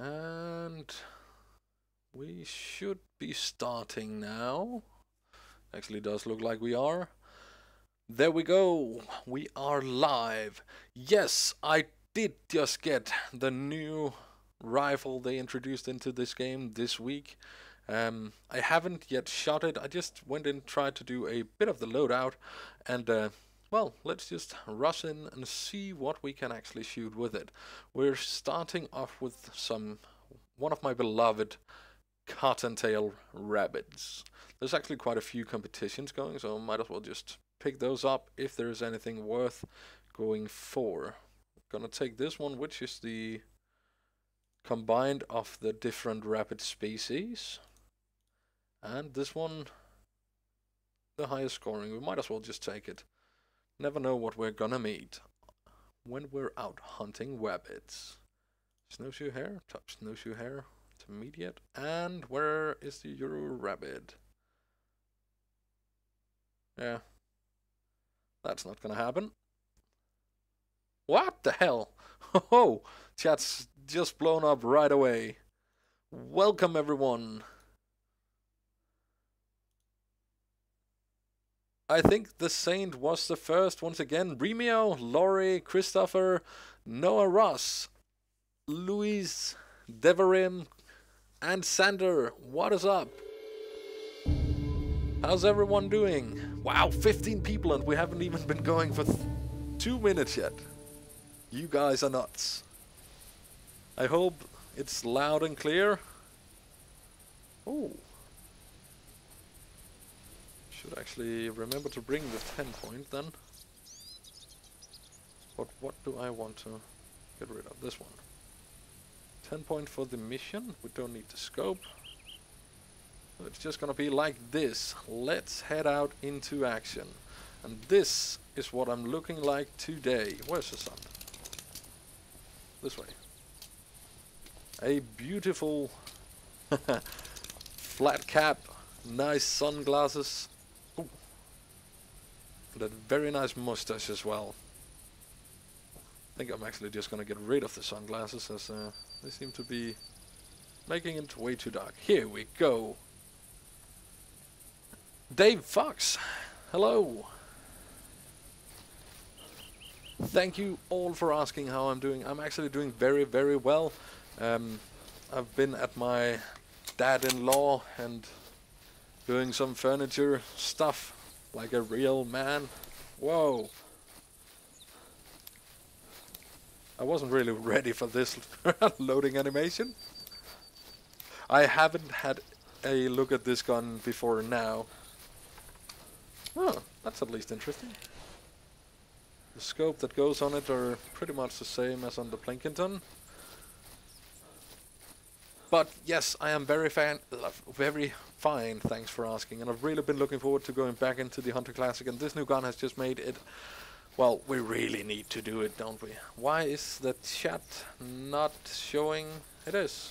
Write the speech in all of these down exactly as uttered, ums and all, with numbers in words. And we should be starting now. Actually does look like we are. There we go, we are live. Yes, I did just get the new rifle they introduced into this game this week. Um, I haven't yet shot it. I just went and tried to do a bit of the loadout, and uh, well, let's just rush in and see what we can actually shoot with it. We're starting off with some one of my beloved cottontail rabbits. There's actually quite a few competitions going, so I might as well just pick those up if there is anything worth going for. Gonna take this one, which is the combined of the different rabbit species, and this one the highest scoring. We might as well just take it. Never know what we're gonna meet when we're out hunting rabbits. Snowshoe hare, top snowshoe hare, intermediate, and where is the Euro rabbit? Yeah. That's not gonna happen. What the hell? Oh, chat's just blown up right away. Welcome everyone. I think the Saint was the first once again. Remeo, Laurie, Christopher, Noah Ross, Louise, Deverim, and Sander. What is up? How's everyone doing? Wow, fifteen people, and we haven't even been going for th two minutes yet. You guys are nuts. I hope it's loud and clear. Oh. Should actually remember to bring the ten point then. But what do I want to get rid of? This one. ten point for the mission. We don't need the scope. It's just gonna be like this. Let's head out into action. And this is what I'm looking like today. Where's the sun? This way. A beautiful flat cap, nice sunglasses. Ooh. And a very nice mustache as well. I think I'm actually just gonna get rid of the sunglasses, as uh, they seem to be making it way too dark. Here we go. Dave Fox, hello. Thank you all for asking how I'm doing. I'm actually doing very, very well. Um, I've been at my dad-in-law and doing some furniture stuff like a real man. Whoa. I wasn't really ready for this loading animation. I haven't had a look at this gun before now. Oh, that's at least interesting. The scope that goes on it are pretty much the same as on the Plinkington. But yes, I am very fan, very fine, thanks for asking. And I've really been looking forward to going back into the Hunter Classic, and this new gun has just made it... Well, we really need to do it, don't we? Why is the chat not showing? It is.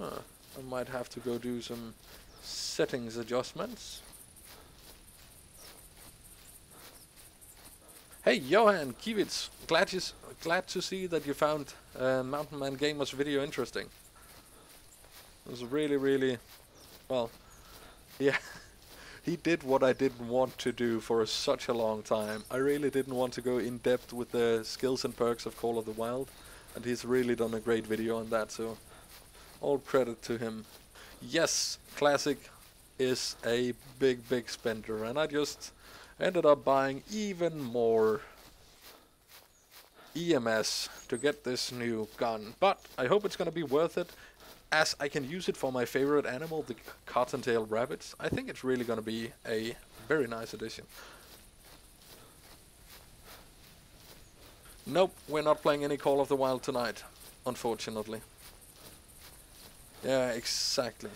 Huh. I might have to go do some settings adjustments. Hey Johan Kiewicz, glad, glad to see that you found uh, Mountain Man Gamer's video interesting. It was really, really, well, yeah, he did what I didn't want to do for such a long time. I really didn't want to go in depth with the skills and perks of Call of the Wild, and he's really done a great video on that, so all credit to him. Yes, Classic is a big, big spender, and I just ended up buying even more E M S to get this new gun. But I hope it's going to be worth it, as I can use it for my favorite animal, the cottontail rabbits. I think it's really going to be a very nice addition. Nope, we're not playing any Call of the Wild tonight, unfortunately. Yeah, exactly.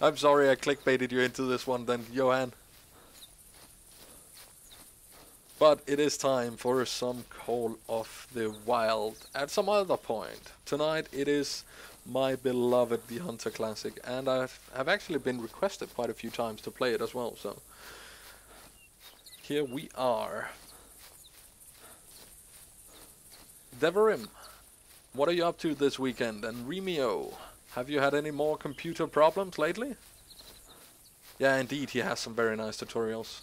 I'm sorry I clickbaited you into this one then, Johan. But it is time for some Call of the Wild at some other point. Tonight it is my beloved theHunter Classic, and I've, I've actually been requested quite a few times to play it as well, so here we are. Deverim, what are you up to this weekend? And Remio, have you had any more computer problems lately? Yeah, indeed, he has some very nice tutorials.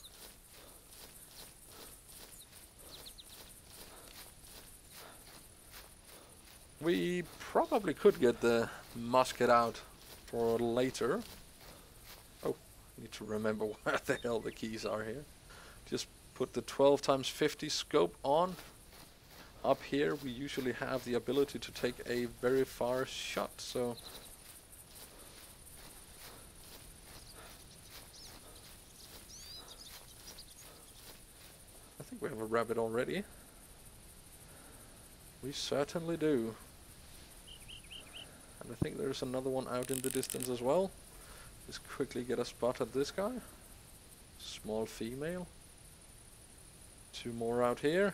We probably could get the musket out for later. Oh, need to remember where the hell the keys are here. Just put the twelve times fifty scope on. Up here we usually have the ability to take a very far shot, so... I think we have a rabbit already. We certainly do. And I think there's another one out in the distance as well. Just quickly get a spot at this guy. Small female. Two more out here.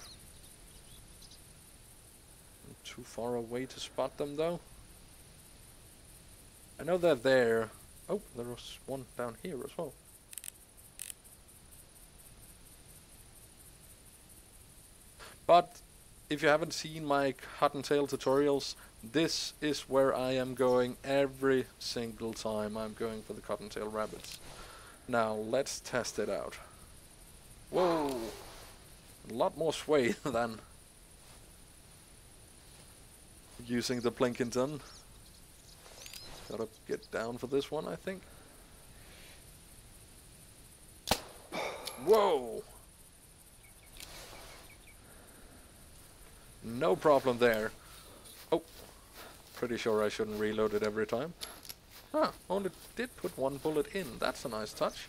Not too far away to spot them though. I know they're there. Oh, there was one down here as well. But if you haven't seen my cottontail tutorials, this is where I am going every single time. I'm going for the cottontail rabbits. Now let's test it out. Whoa! A lot more sway than using the Plinkington. Gotta get down for this one, I think. Whoa! No problem there. Oh, pretty sure I shouldn't reload it every time. Ah, only did put one bullet in. That's a nice touch.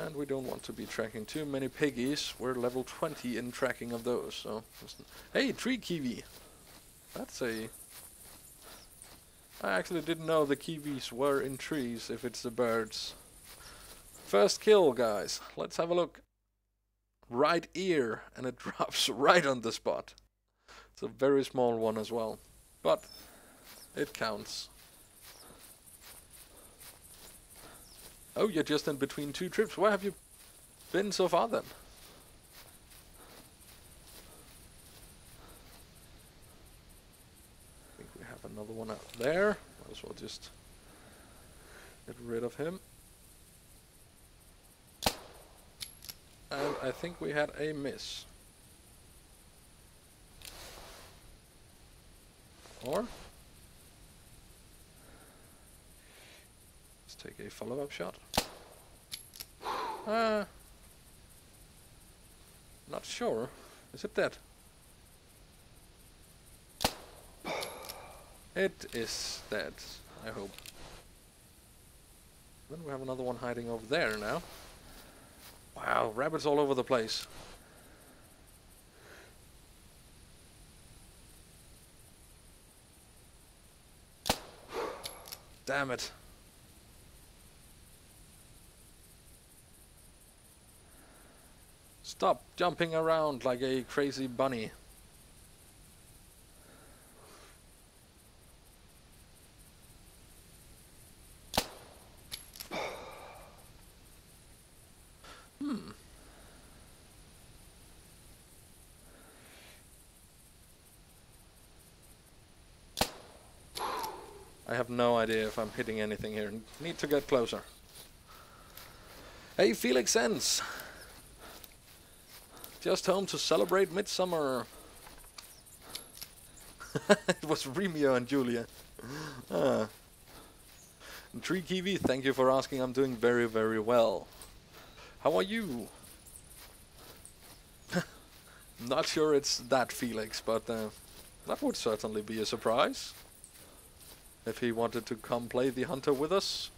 And we don't want to be tracking too many piggies. We're level twenty in tracking of those, so... Hey, tree kiwi! That's a... I actually didn't know the kiwis were in trees if it's the birds. First kill, guys. Let's have a look. Right ear, and it drops right on the spot. It's a very small one as well, but it counts. Oh, you're just in between two trips. Where have you been so far then? I think we have another one out there. Might as well just get rid of him. And I think we had a miss. Or? Let's take a follow-up shot. Uh, not sure. Is it dead? It is dead, I hope. Then we have another one hiding over there now. Wow, rabbits all over the place. Damn it. Stop jumping around like a crazy bunny. No idea if I'm hitting anything here. Need to get closer. Hey, Felix Sense! Just home to celebrate Midsummer. It was Remio and Julia. Ah. And Tree Kiwi, thank you for asking. I'm doing very, very well. How are you? Not sure it's that Felix, but uh, that would certainly be a surprise. If he wanted to come play the hunter with us.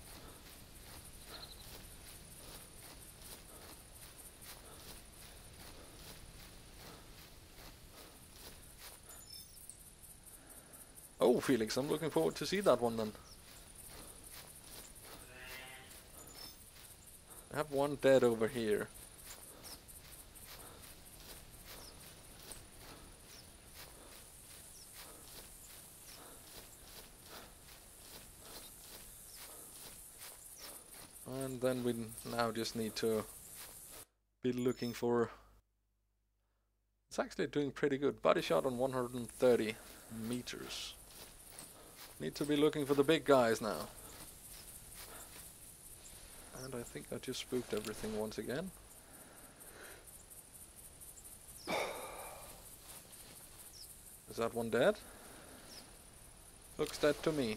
Oh, Felix, I'm looking forward to see that one then. I have one dead over here. And then we now just need to be looking for actually doing pretty good. Body shot on one hundred thirty meters. Need to be looking for the big guys now. And I think I just spooked everything once again. Is that one dead? Looks dead to me.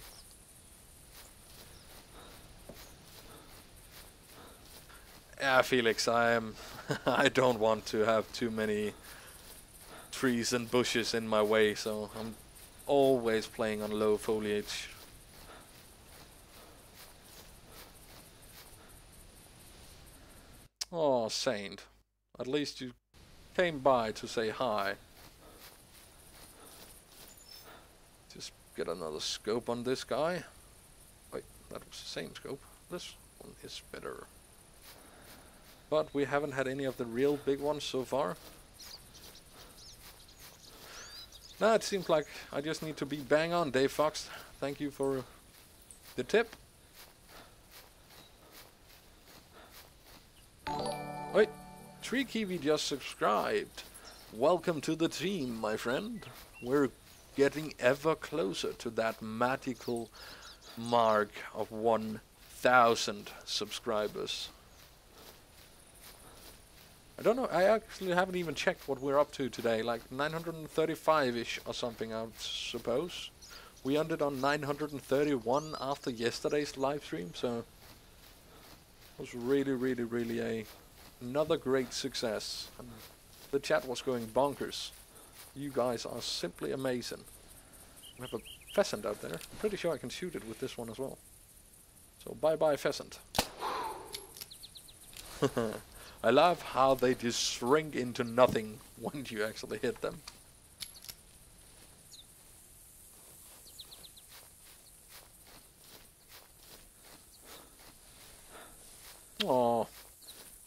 Yeah, Felix, I am. I don't want to have too many trees and bushes in my way, so I'm always playing on low foliage. Oh, Saint. At least you came by to say hi. Just get another scope on this guy. Wait, that was the same scope. This one is better. But we haven't had any of the real big ones so far. Now it seems like I just need to be bang on, Dave Fox. Thank you for the tip. Wait, Tree Kiwi just subscribed. Welcome to the team, my friend. We're getting ever closer to that magical mark of one thousand subscribers. I don't know, I actually haven't even checked what we're up to today, like nine hundred thirty-five-ish or something, I suppose. We ended on nine hundred thirty-one after yesterday's live stream, so it was really, really, really a... another great success. And the chat was going bonkers. You guys are simply amazing. We have a pheasant out there. I'm pretty sure I can shoot it with this one as well. So bye bye pheasant. I love how they just shrink into nothing when you actually hit them. Aww.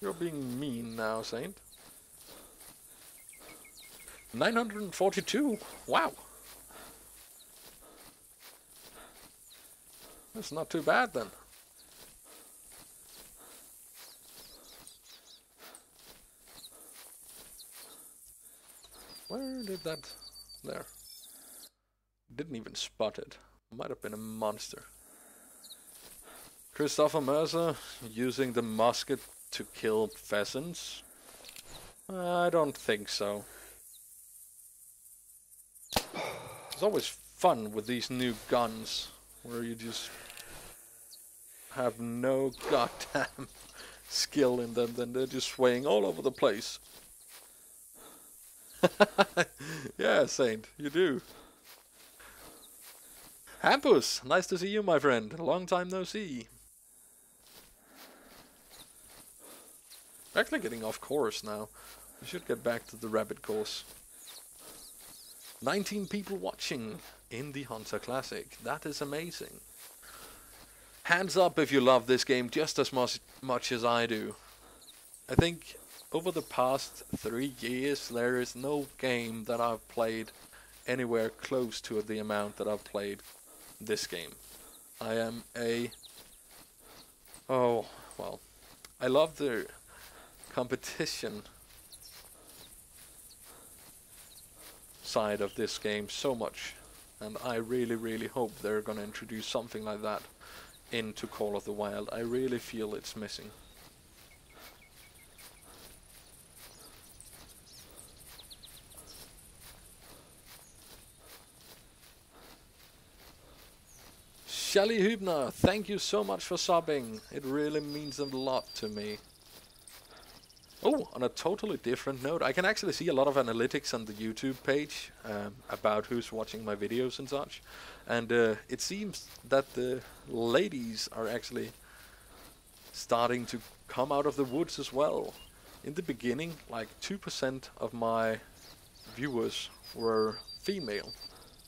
You're being mean now, Saint. nine hundred forty-two! Wow! That's not too bad, then. Where did that... there. Didn't even spot it. Might have been a monster. Christopher Mercer using the musket to kill pheasants? I don't think so. It's always fun with these new guns, where you just have no goddamn skill in them, then they're just swaying all over the place. Yeah, Saint, you do. Hampus, nice to see you, my friend. Long time no see. Actually getting off course now. We should get back to the rabbit course. nineteen people watching in the Hunter Classic. That is amazing. Hands up if you love this game just as much, much as I do. I think over the past three years there is no game that I've played anywhere close to the amount that I've played this game. I am a... Oh, well. I love the... competition side of this game so much, and I really really hope they're gonna introduce something like that into Call of the Wild. I really feel it's missing. Shelly Hübner, thank you so much for subbing, it really means a lot to me. Oh, on a totally different note, I can actually see a lot of analytics on the YouTube page um, about who's watching my videos and such. And uh, it seems that the ladies are actually starting to come out of the woods as well. In the beginning, like two percent of my viewers were female.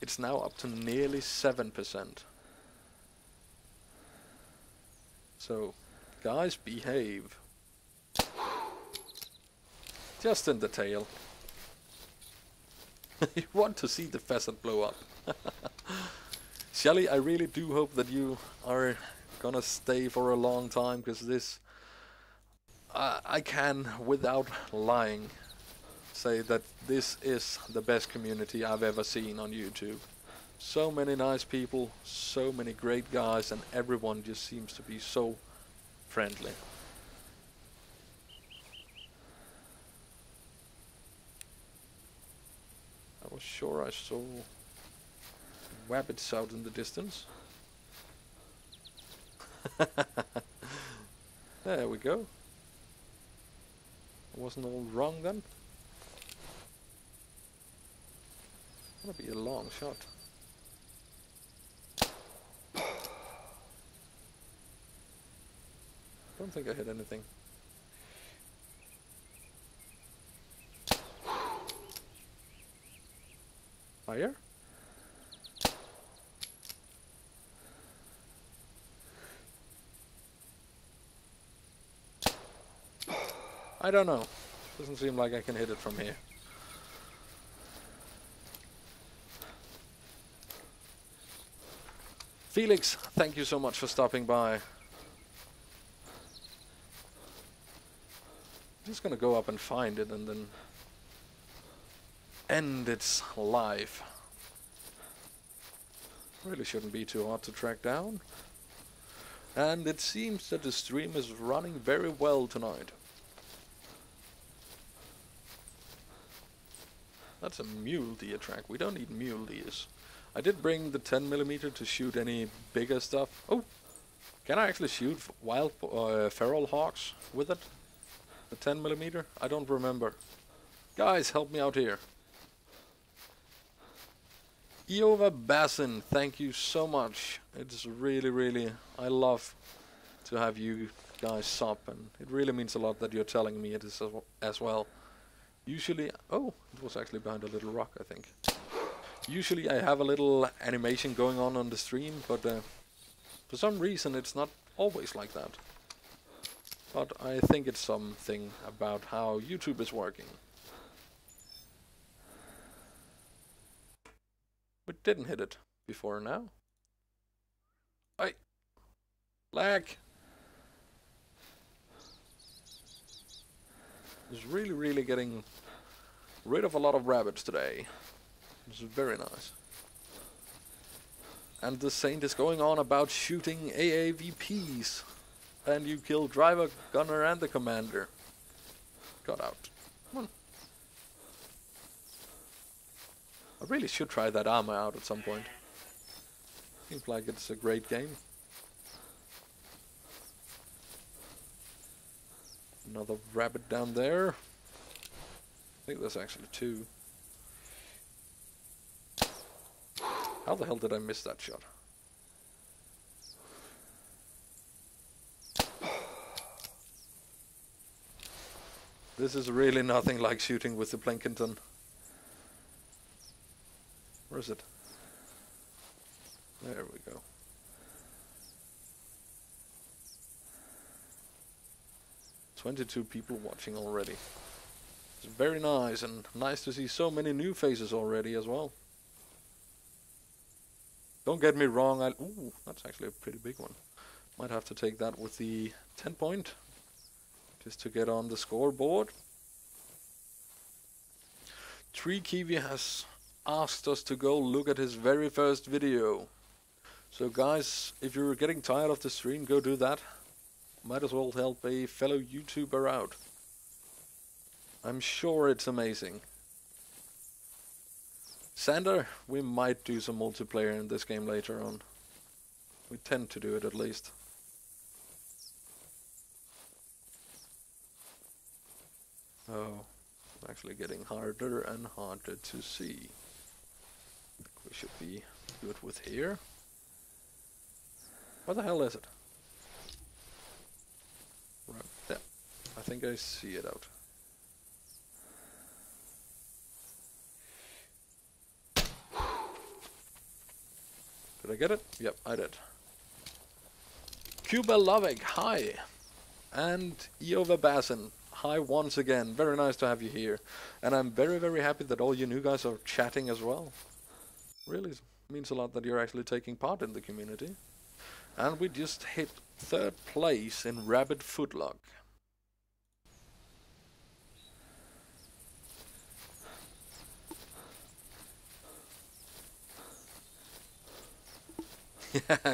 It's now up to nearly seven percent. So, guys, behave. Just in the tail. You want to see the pheasant blow up. Shelly, I really do hope that you are gonna stay for a long time, because this... Uh, I can, without lying, say that this is the best community I've ever seen on YouTube. So many nice people, so many great guys, and everyone just seems to be so friendly. I was sure I saw rabbits out in the distance. There we go. I wasn't all wrong then. That'll be a long shot. I don't think I hit anything. Fire? I don't know. Doesn't seem like I can hit it from here. Felix, thank you so much for stopping by. I'm just gonna go up and find it and then end its life. Really shouldn't be too hard to track down. And it seems that the stream is running very well tonight. That's a mule deer track. We don't need mule deers. I did bring the ten millimeter to shoot any bigger stuff. Oh, can I actually shoot wild uh, feral hawks with it? The ten millimeter? I don't remember. Guys, help me out here. Iova Bassin, thank you so much. It's really, really... I love to have you guys sub, and it really means a lot that you're telling me it is as well. Usually... Oh, it was actually behind a little rock, I think. Usually I have a little animation going on on the stream, but uh, for some reason it's not always like that. But I think it's something about how YouTube is working. We didn't hit it before now. I... Lag! It's really, really getting rid of a lot of rabbits today. It's very nice. And the saint is going on about shooting A A V Ps. And you kill driver, gunner, and the commander. Got out. Come on. I really should try that armor out at some point. Seems like it's a great game. Another rabbit down there. I think there's actually two. How the hell did I miss that shot? This is really nothing like shooting with the Plinkington. Where is it? There we go. twenty-two people watching already. It's very nice, and nice to see so many new faces already as well. Don't get me wrong, I... Ooh, that's actually a pretty big one. Might have to take that with the ten point. Just to get on the scoreboard. Tree Kiwi has asked us to go look at his very first video. So guys, if you're getting tired of the stream, go do that. Might as well help a fellow YouTuber out. I'm sure it's amazing. Sander, we might do some multiplayer in this game later on. We tend to do it at least. Oh, it's actually getting harder and harder to see. I think we should be good with here. What the hell is it? Right there. I think I see it out. Did I get it? Yep, I did. Cuba Lovig, hi! And Iova Bassin. Hi once again, very nice to have you here, and I'm very very happy that all you new guys are chatting as well. Really means a lot that you're actually taking part in the community. And we just hit third place in rabbit footlock.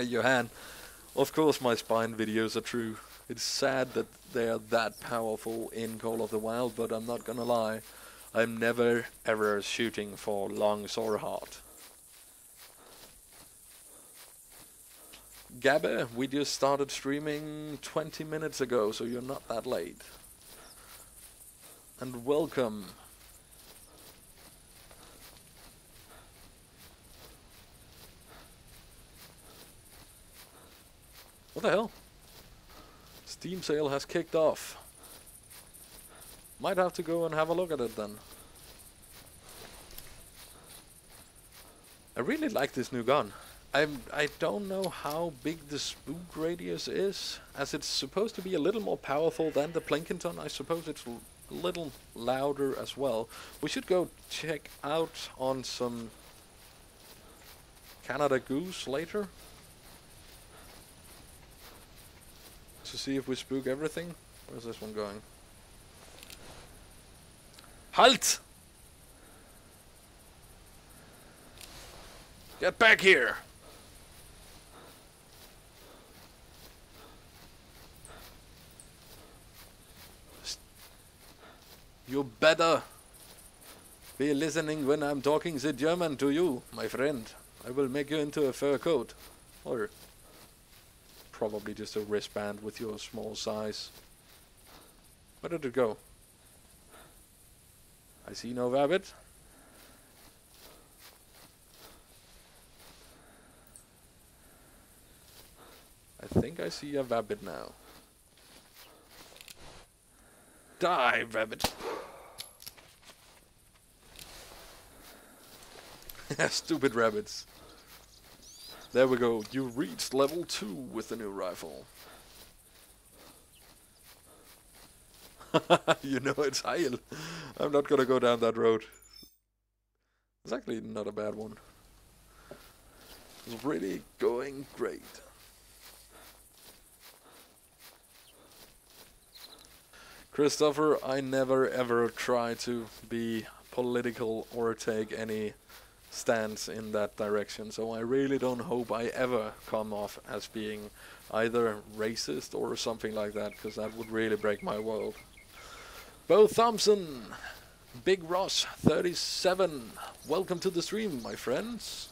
Johan, of course my spine videos are true. It's sad that they are that powerful in Call of the Wild, but I'm not gonna lie, I'm never ever shooting for lungs or heart. Gabba, we just started streaming twenty minutes ago, so you're not that late. And welcome. What the hell? Steam sale has kicked off. Might have to go and have a look at it then. I really like this new gun. I'm, I don't know how big the spook radius is, as it's supposed to be a little more powerful than the Plinkington. I suppose it's l a little louder as well. We should go check out on some Canada Goose later, to see if we spook everything. Where's this one going? Halt! Get back here! You better be listening when I'm talking the German to you, my friend. I will make you into a fur coat. Or probably just a wristband with your small size. Where did it go? I see no rabbit. I think I see a rabbit now. Die, rabbit! Stupid rabbits. There we go. You reached level two with the new rifle. You know it's Heil. I'm not gonna go down that road. It's actually not a bad one. It's really going great. Christopher, I never ever try to be political or take any stance in that direction, so I really don't hope I ever come off as being either racist or something like that, because that would really break my world. Bo Thompson, Big Ross thirty-seven, welcome to the stream, my friends.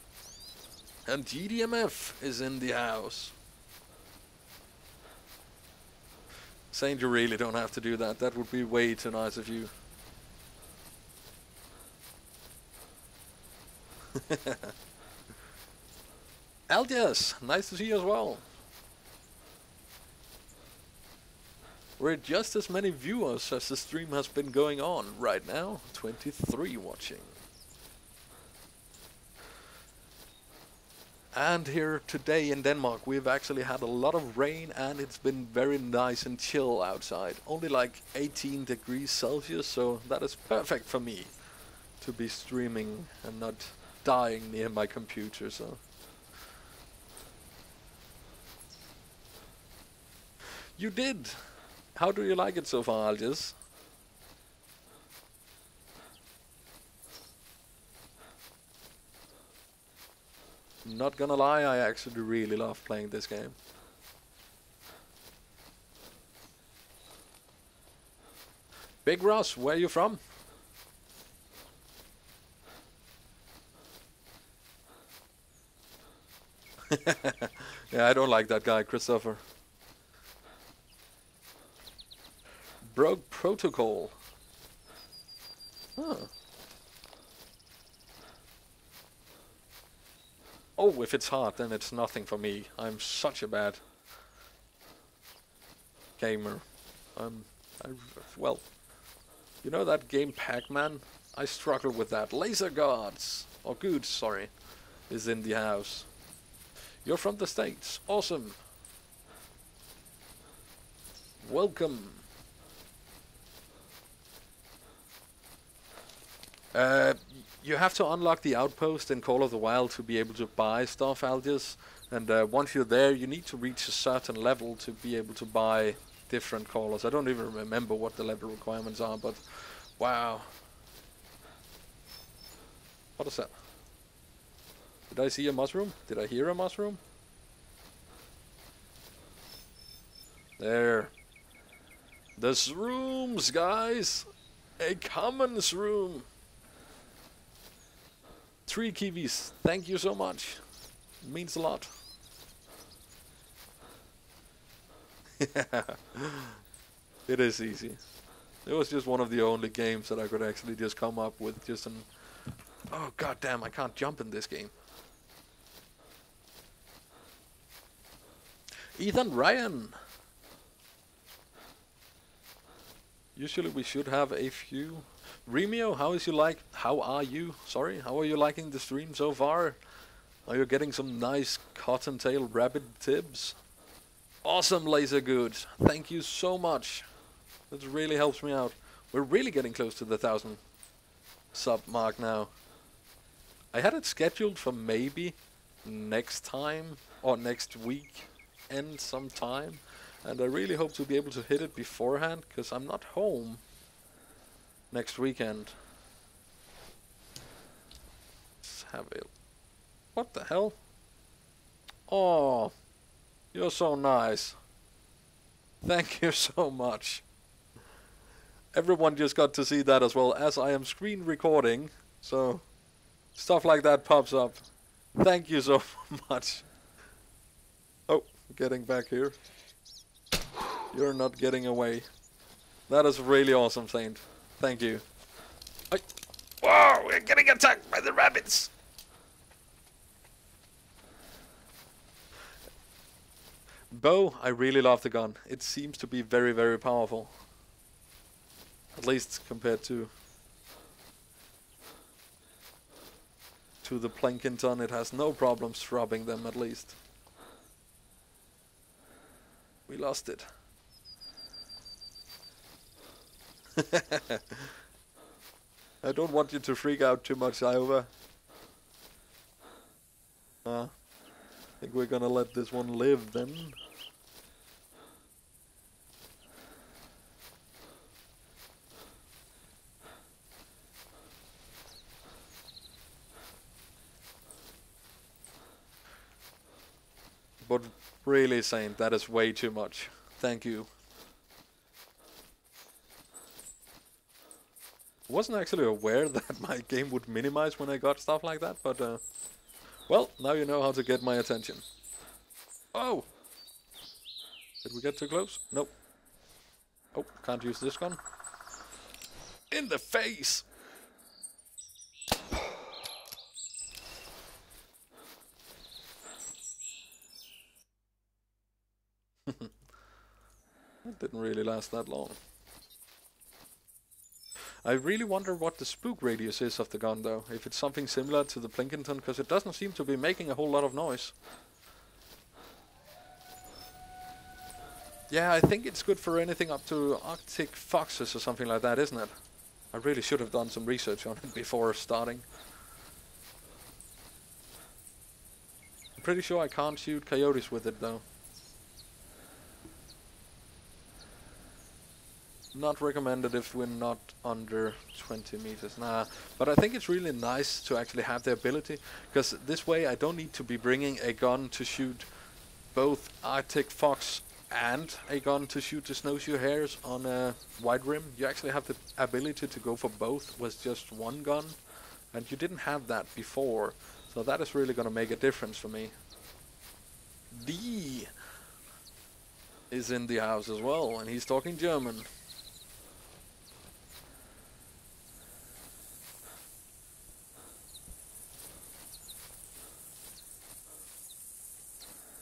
And G D M F is in the house. Saying you really don't have to do that, that would be way too nice of you. Aldias, nice to see you as well. We're just as many viewers as the stream has been going on right now. twenty-three watching. And here today in Denmark we've actually had a lot of rain, and it's been very nice and chill outside. Only like eighteen degrees Celsius, so that is perfect for me to be streaming and not dying near my computer, so. You did! How do you like it so far, Aldias? Not gonna lie, I actually really love playing this game. Big Ross, where are you from? Yeah, I don't like that guy, Christopher. Broke Protocol. Huh. Oh, if it's hard, then it's nothing for me. I'm such a bad gamer. I'm, I'm well, you know that game Pac-Man? I struggle with that. Laser Guards, or Goods, sorry, is in the house. You're from the States. Awesome. Welcome. Uh, you have to unlock the outpost in Call of the Wild to be able to buy stuff, Aldias. And uh, once you're there, you need to reach a certain level to be able to buy different callers. I don't even remember what the level requirements are, but wow. What is that? Did I see a mushroom? Did I hear a mushroom? There. There's rooms, guys. A commons room. Three kiwis. Thank you so much. It means a lot. It is easy. It was just one of the only games that I could actually just come up with just an... Oh, goddamn, I can't jump in this game. Ethan Ryan. Usually we should have a few. Remio, how is you like? How are you? Sorry, how are you liking the stream so far? Are you getting some nice cottontail rabbit tips? Awesome, Laser Goods. Thank you so much. That really helps me out. We're really getting close to the thousand sub mark now. I had it scheduled for maybe next time or next week end sometime. And I really hope to be able to hit it beforehand, because I'm not home next weekend. Let's have a... What the hell? Oh, you're so nice. Thank you so much. Everyone just got to see that as well, as I am screen recording. So, stuff like that pops up. Thank you so much. Oh, getting back here. You're not getting away. That is really awesome, Saint. Thank you. I Whoa, we're getting attacked by the rabbits. Bo, I really love the gun. It seems to be very, very powerful. At least compared to... to the Plinkington, it has no problems throbbing them, at least. We lost it. I don't want you to freak out too much, Iova. Uh, I think we're gonna let this one live then. But really, Saint, that is way too much. Thank you. Wasn't actually aware that my game would minimize when I got stuff like that, but uh, well, now you know how to get my attention. Oh! Did we get too close? Nope. Oh, can't use this gun. In the face! That didn't really last that long. I really wonder what the spook radius is of the gun, though. If it's something similar to the Plinkington, because it doesn't seem to be making a whole lot of noise. Yeah, I think it's good for anything up to Arctic foxes or something like that, isn't it? I really should have done some research on it before starting. I'm pretty sure I can't shoot coyotes with it, though. Not recommended if we're not under twenty meters. Nah, but I think it's really nice to actually have the ability, because this way I don't need to be bringing a gun to shoot both Arctic fox and a gun to shoot the snowshoe hares on a wide rim. You actually have the ability to go for both with just one gun, and you didn't have that before, so that is really going to make a difference for me. The is in the house as well, and he's talking German.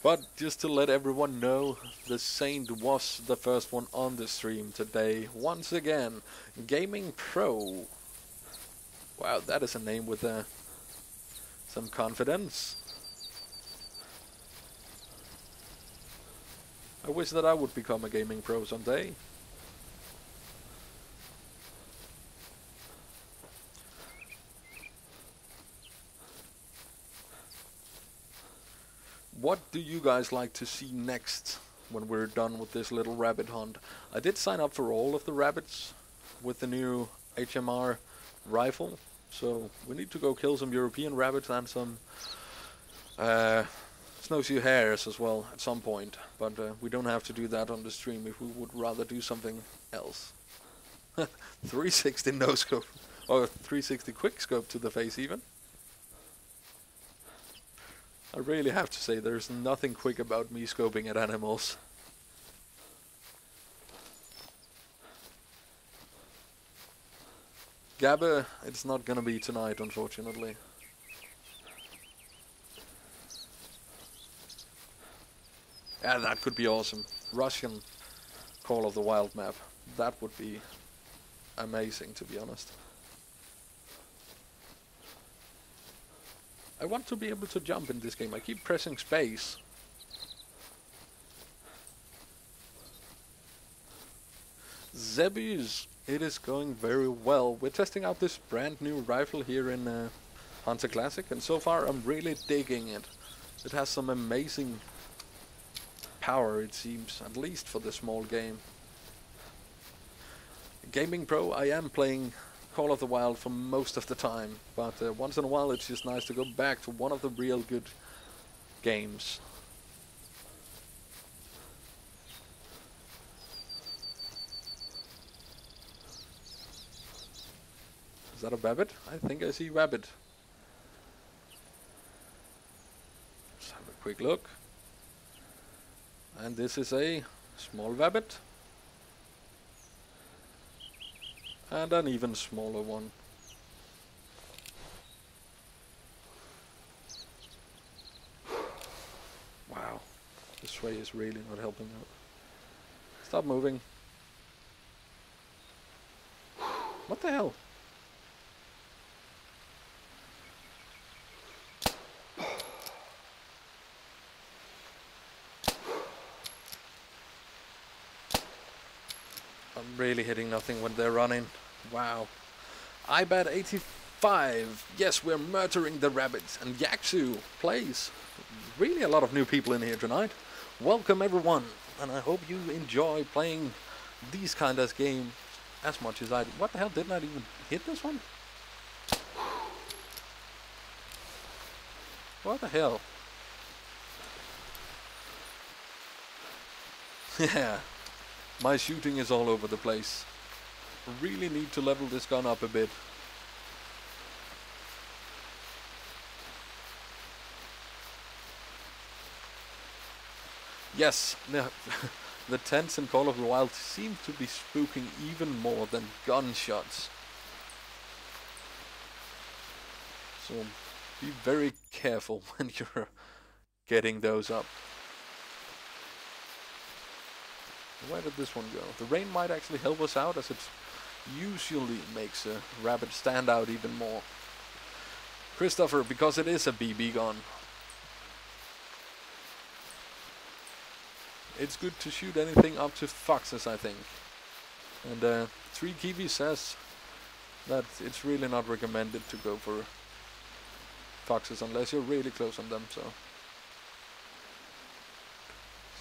But just to let everyone know, the Saint was the first one on the stream today. Once again, Gaming Pro. Wow, that is a name with uh, some confidence. I wish that I would become a Gaming Pro someday. What do you guys like to see next when we're done with this little rabbit hunt? I did sign up for all of the rabbits with the new H M R rifle, so we need to go kill some European rabbits and some uh, snowshoe hares as well at some point, but uh, we don't have to do that on the stream if we would rather do something else. three sixty no scope, or three sixty quick scope to the face even. I really have to say there's nothing quick about me scoping at animals. Gabba, it's not gonna be tonight, unfortunately. Yeah, that could be awesome. Russian Call of the Wild map. That would be amazing, to be honest. I want to be able to jump in this game. I keep pressing space. Zebbies, it is going very well. We're testing out this brand new rifle here in uh, Hunter Classic, and so far I'm really digging it. It has some amazing power, it seems, at least for the small game. Gaming Pro, I am playing Call of the Wild for most of the time, but uh, once in a while it's just nice to go back to one of the real good games. Is that a rabbit? I think I see rabbit. Let's have a quick look. And this is a small rabbit. And an even smaller one. Wow, this sway is really not helping out. Stop moving. What the hell? Really hitting nothing when they're running. Wow. I bat eighty-five. Yes, we're murdering the rabbits. And Yaksu plays. Really a lot of new people in here tonight. Welcome everyone. And I hope you enjoy playing these kind of games as much as I do. What the hell? Didn't I even hit this one? What the hell? Yeah. My shooting is all over the place. Really need to level this gun up a bit. Yes, the tents in Call of the Wild seem to be spooking even more than gunshots. So be very careful when you're getting those up. Where did this one go? The rain might actually help us out, as it usually makes a rabbit stand out even more. Christopher, because it is a B B gun. It's good to shoot anything up to foxes, I think. And uh, Three Kiwi says that it's really not recommended to go for foxes unless you're really close on them, so...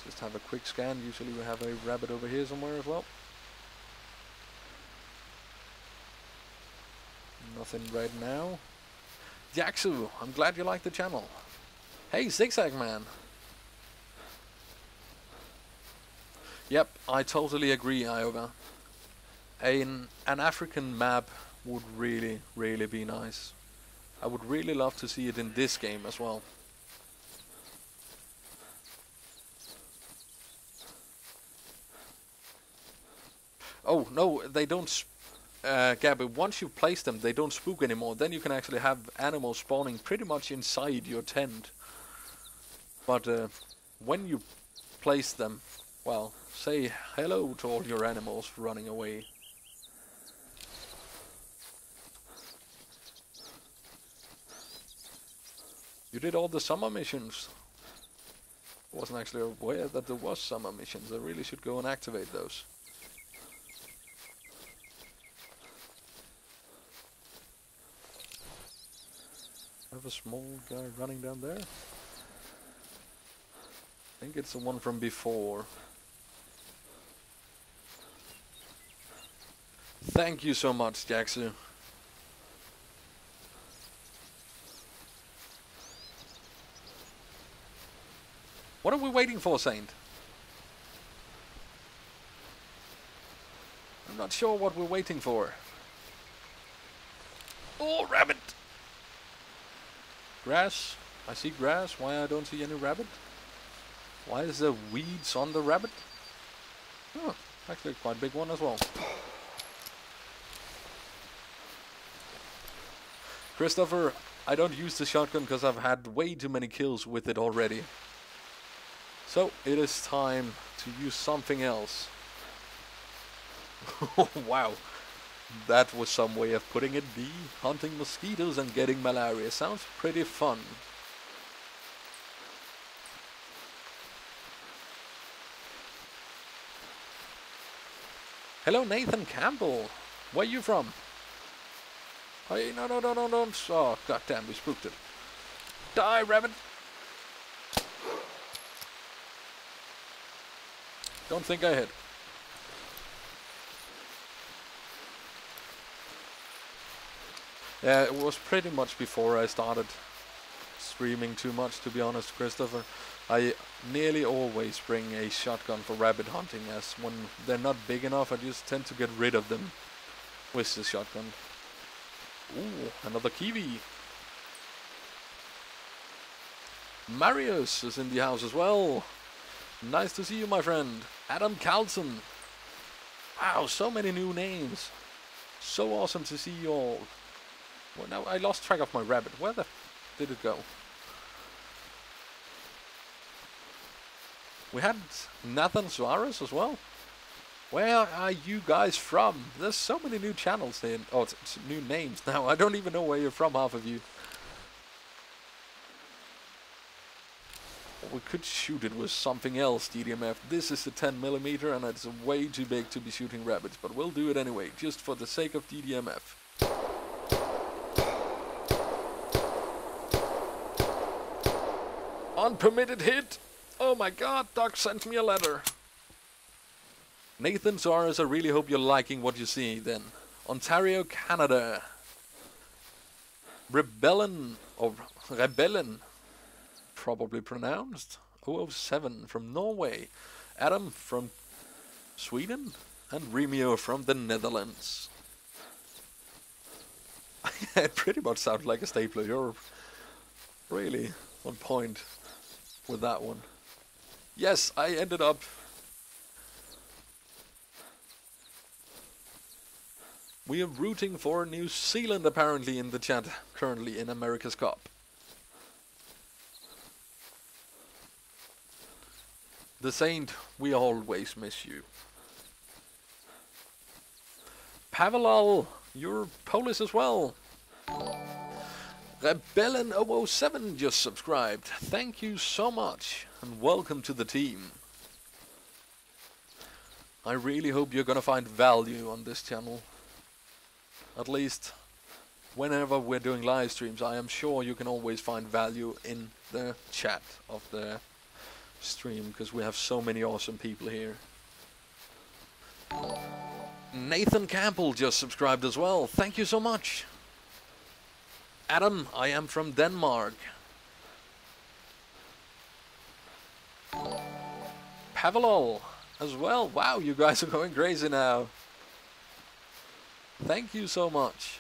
Just have a quick scan. Usually we have a rabbit over here somewhere as well. Nothing right now. Jaxu, I'm glad you like the channel. Hey, Zigzag Man. Yep, I totally agree, Iowa. An, an African map would really, really be nice. I would really love to see it in this game as well. Oh, no, they don't, uh, Gabby, once you place them, they don't spook anymore. Then you can actually have animals spawning pretty much inside your tent. But uh, when you place them, well, say hello to all your animals running away. You did all the summer missions. I wasn't actually aware that there was summer missions. I really should go and activate those. I have a small guy running down there. I think it's the one from before. Thank you so much, Jaxu. What are we waiting for, Saint? I'm not sure what we're waiting for. Oh, rabbit! Grass. I see grass. Why I don't see any rabbit? Why is there weeds on the rabbit? Oh, actually quite a big one as well. Christopher, I don't use the shotgun because I've had way too many kills with it already. So it is time to use something else. Wow, that was some way of putting it. The hunting mosquitoes and getting malaria sounds pretty fun. Hello, Nathan Campbell. Where are you from? Hey, no, no, no, no, no. Oh, goddamn, we spooked it. Die, rabbit. Don't think I hit. Yeah, it was pretty much before I started streaming too much, to be honest, Christopher. I nearly always bring a shotgun for rabbit hunting, as when they're not big enough, I just tend to get rid of them with the shotgun. Ooh, another kiwi. Marius is in the house as well. Nice to see you, my friend. Adam Carlson. Wow, so many new names. So awesome to see you all. Well, now I lost track of my rabbit. Where the f did it go? We had Nathan Suarez as well. Where are you guys from? There's so many new channels here. Oh, it's, it's new names now. I don't even know where you're from, half of you. We could shoot it with something else, D D M F. This is a ten millimeter and it's way too big to be shooting rabbits, but we'll do it anyway, just for the sake of D D M F. Unpermitted hit! Oh my god, Doc sent me a letter. Nathan Suarez, I really hope you're liking what you see then. Ontario, Canada. Rebellion, or Rebellion, probably pronounced. oh oh seven from Norway. Adam from Sweden. And Remio from the Netherlands. It pretty much sounds like a stapler. You're really on point with that one. Yes, I ended up we are rooting for New Zealand apparently in the chat, currently in America's Cup. The Saint, we always miss you. Pavelol, you're Polish as well. Rebellion oh oh seven just subscribed. Thank you so much and welcome to the team. I really hope you're gonna find value on this channel. At least whenever we're doing live streams, I am sure you can always find value in the chat of the stream because we have so many awesome people here. Nathan Campbell just subscribed as well. Thank you so much. Adam, I am from Denmark. Pavelol as well. Wow, you guys are going crazy now. Thank you so much.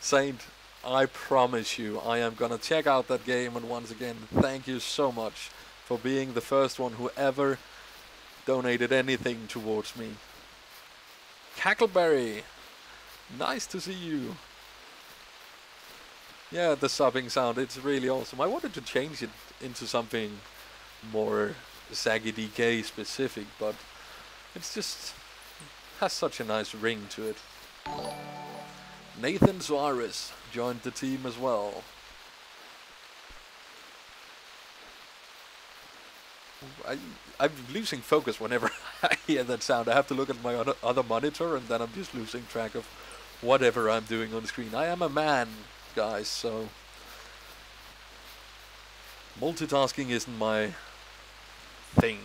Saint, I promise you, I am gonna check out that game, and once again, thank you so much for being the first one who ever donated anything towards me. Cackleberry, nice to see you. Yeah, the sobbing sound, it's really awesome. I wanted to change it into something more ZaggiDK specific, but it's just has such a nice ring to it. Nathan Suarez joined the team as well. I, I'm losing focus whenever I hear that sound. I have to look at my other monitor and then I'm just losing track of whatever I'm doing on the screen. I am a man, guys, so multitasking isn't my thing.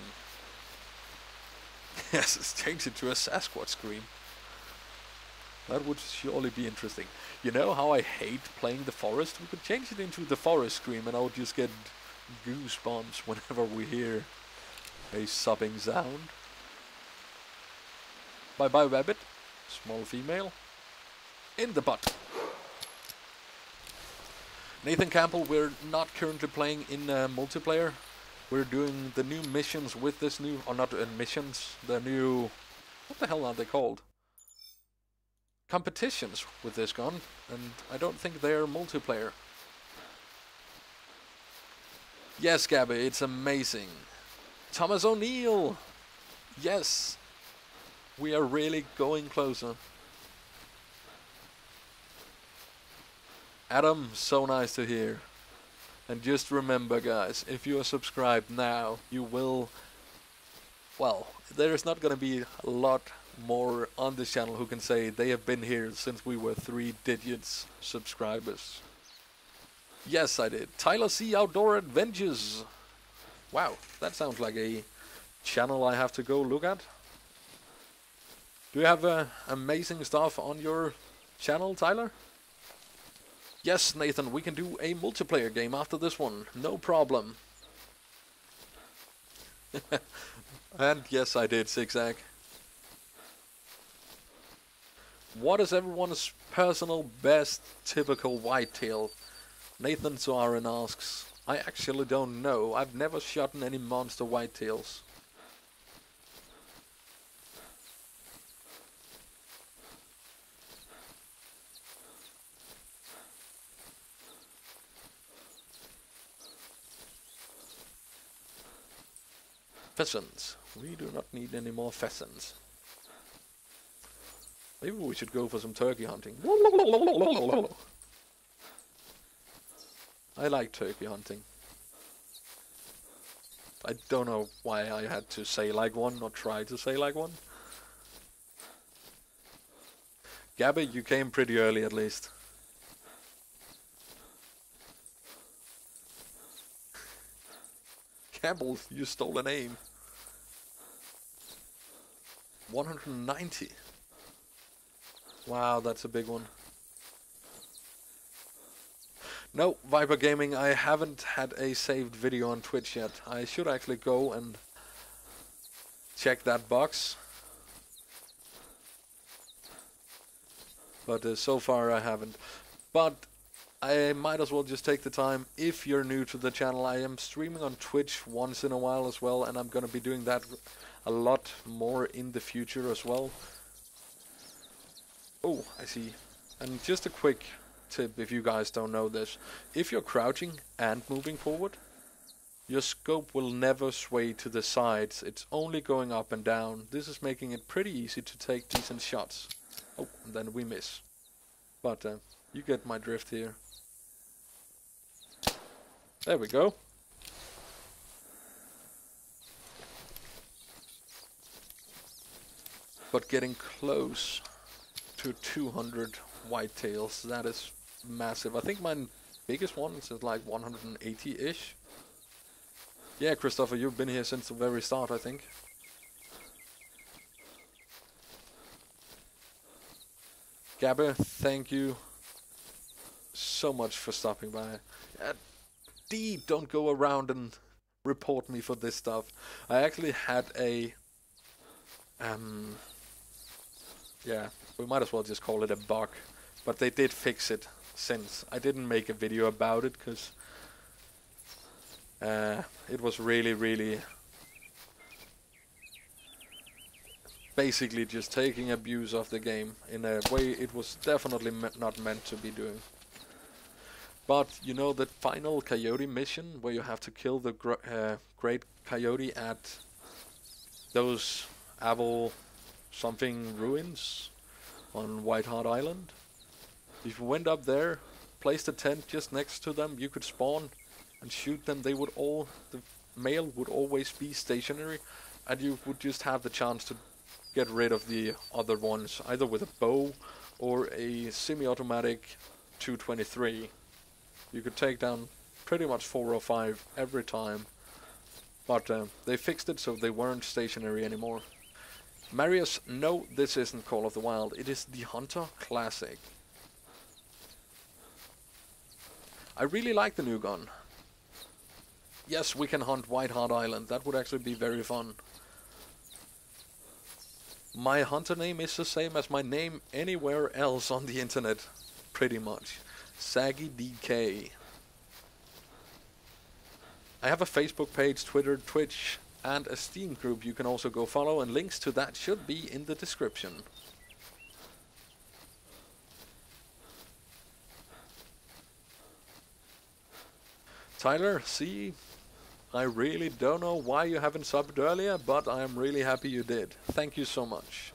Yes, let's change it to a Sasquatch scream. That would surely be interesting. You know how I hate playing the forest? We could change it into the forest scream and I would just get goosebumps whenever we hear a sobbing sound. Bye bye rabbit. Small female. In the butt. Nathan Campbell, we're not currently playing in uh, multiplayer. We're doing the new missions with this new... Or not uh, missions, the new... What the hell are they called? Competitions with this gun, and I don't think they're multiplayer. Yes, Gabby, it's amazing. Thomas O'Neill! Yes! We are really going closer. Adam, so nice to hear. And just remember, guys, if you are subscribed now, you will... Well, there is not going to be a lot more on this channel who can say they have been here since we were three digits subscribers. Yes, I did. Tyler C. Outdoor Adventures. Wow, that sounds like a channel I have to go look at. Do you have uh, amazing stuff on your channel, Tyler? Yes, Nathan, we can do a multiplayer game after this one. No problem. And yes, I did, Zigzag. What is everyone's personal best typical whitetail? Nathan Soarin asks. I actually don't know. I've never shot any monster whitetails. Pheasants. We do not need any more pheasants. Maybe we should go for some turkey hunting. I like turkey hunting. I don't know why I had to say like one or try to say like one. Gabby, you came pretty early at least. Campbell, you stole a name. one hundred ninety. Wow, that's a big one. No, Viper Gaming, I haven't had a saved video on Twitch yet. I should actually go and check that box. But uh, so far I haven't. But I might as well just take the time. If you're new to the channel, I am streaming on Twitch once in a while as well. And I'm going to be doing that a lot more in the future as well. Oh, I see. And just a quick... tip if you guys don't know this. If you're crouching and moving forward, your scope will never sway to the sides. It's only going up and down. This is making it pretty easy to take decent shots. Oh, and then we miss. But uh, you get my drift here. There we go. But getting close to two hundred whitetails, that is massive. I think my biggest one is like one hundred eighty-ish. Yeah, Christopher, you've been here since the very start, I think. Gabby, thank you so much for stopping by. Uh, D, don't go around and report me for this stuff. I actually had a... Um, yeah, we might as well just call it a bug. But they did fix it since. I didn't make a video about it because uh, it was really, really basically just taking abuse of the game in a way it was definitely me not meant to be doing. But you know that final coyote mission where you have to kill the gr uh, great coyote at those Avil something ruins on Whitehart Island? If you went up there, placed a tent just next to them, you could spawn and shoot them. They would all, the male would always be stationary, and you would just have the chance to get rid of the other ones, either with a bow or a semi-automatic two twenty-three. You could take down pretty much four or five every time, but uh, they fixed it so they weren't stationary anymore. Marius, no, this isn't Call of the Wild. It is the Hunter Classic. I really like the new gun. Yes, we can hunt Whitehart Island. That would actually be very fun. My hunter name is the same as my name anywhere else on the internet, pretty much. ZaggiDK. I have a Facebook page, Twitter, Twitch, and a Steam group you can also go follow, and links to that should be in the description. Tyler, see, I really don't know why you haven't subbed earlier, but I'm really happy you did. Thank you so much.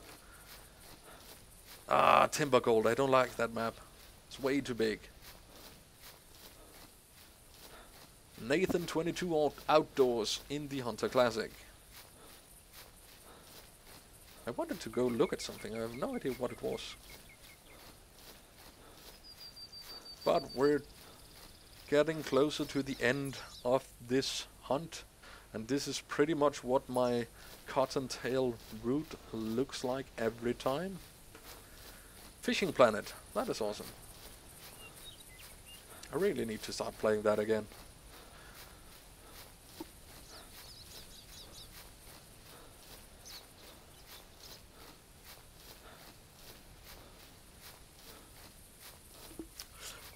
Ah, Timbergold, I don't like that map. It's way too big. Nathan twenty-two outdoors in the Hunter Classic. I wanted to go look at something. I have no idea what it was. But we're getting closer to the end of this hunt, and this is pretty much what my cottontail route looks like every time. Fishing Planet, that is awesome. I really need to start playing that again.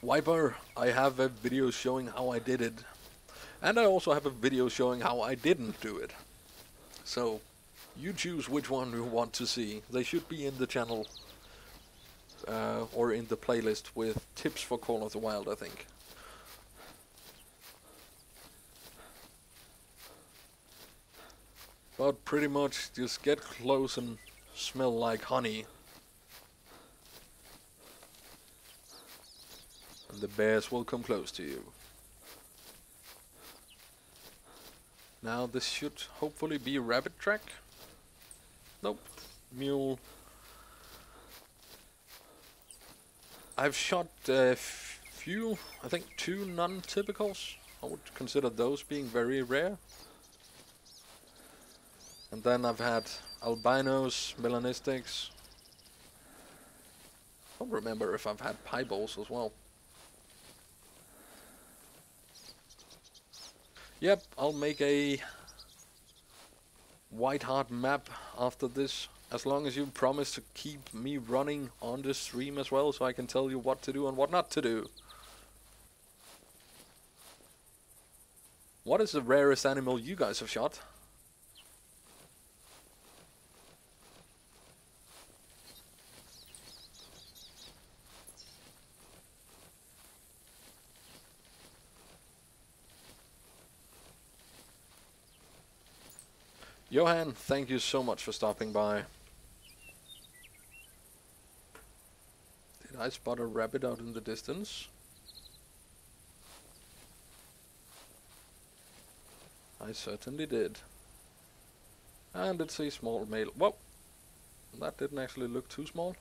Wiper, I have a video showing how I did it, and I also have a video showing how I didn't do it. So you choose which one you want to see. They should be in the channel uh, or in the playlist with tips for Call of the Wild, I think. But pretty much just get close and smell like honey. The bears will come close to you. Now this should hopefully be rabbit track. Nope, mule. I've shot a uh, few, I think two non-typicals. I would consider those being very rare. And then I've had albinos, melanistics. I don't remember if I've had piebalgs as well. Yep, I'll make a Whitehart map after this, as long as you promise to keep me running on the stream as well, so I can tell you what to do and what not to do. What is the rarest animal you guys have shot? Johan, thank you so much for stopping by. Did I spot a rabbit out in the distance? I certainly did. And it's a small male. Whoa! That didn't actually look too small.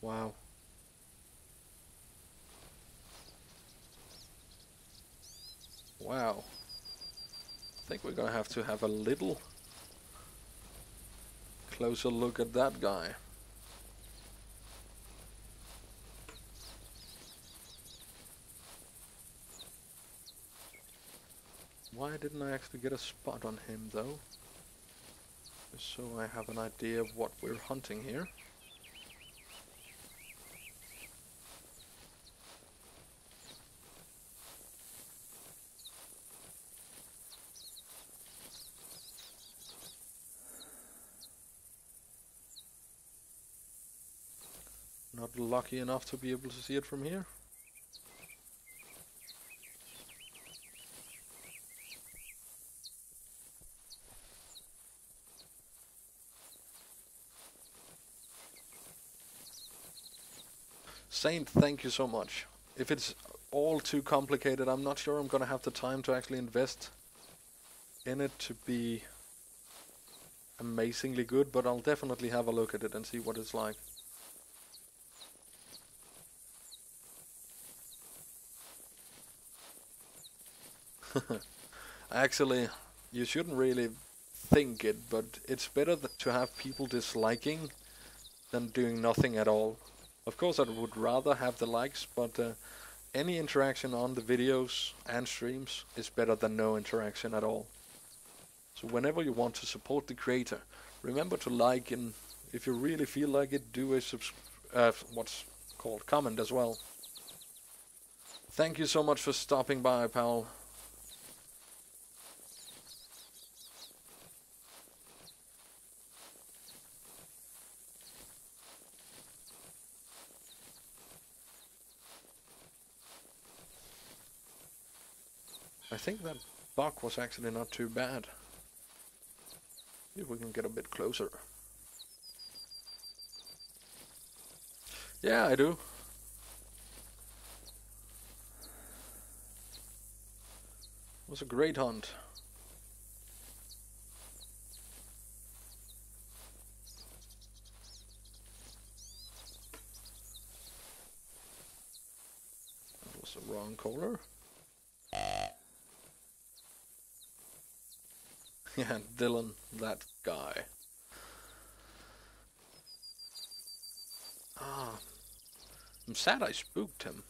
Wow. Wow, I think we're gonna have to have a little closer look at that guy. Why didn't I actually get a spot on him though? Just so I have an idea of what we're hunting here. Not lucky enough to be able to see it from here. Saint, thank you so much. If it's all too complicated, I'm not sure I'm gonna have the time to actually invest in it to be amazingly good, but I'll definitely have a look at it and see what it's like. Actually, you shouldn't really think it, but it's better th to have people disliking than doing nothing at all. Of course, I would rather have the likes, but uh, any interaction on the videos and streams is better than no interaction at all. So whenever you want to support the creator, remember to like, and if you really feel like it, do a subs uh, what's called comment as well. Thank you so much for stopping by, pal. I think that buck was actually not too bad. If we can get a bit closer. Yeah, I do. It was a great hunt. That was the wrong caller. Yeah, Dylan, that guy. Ah, I'm sad I spooked him.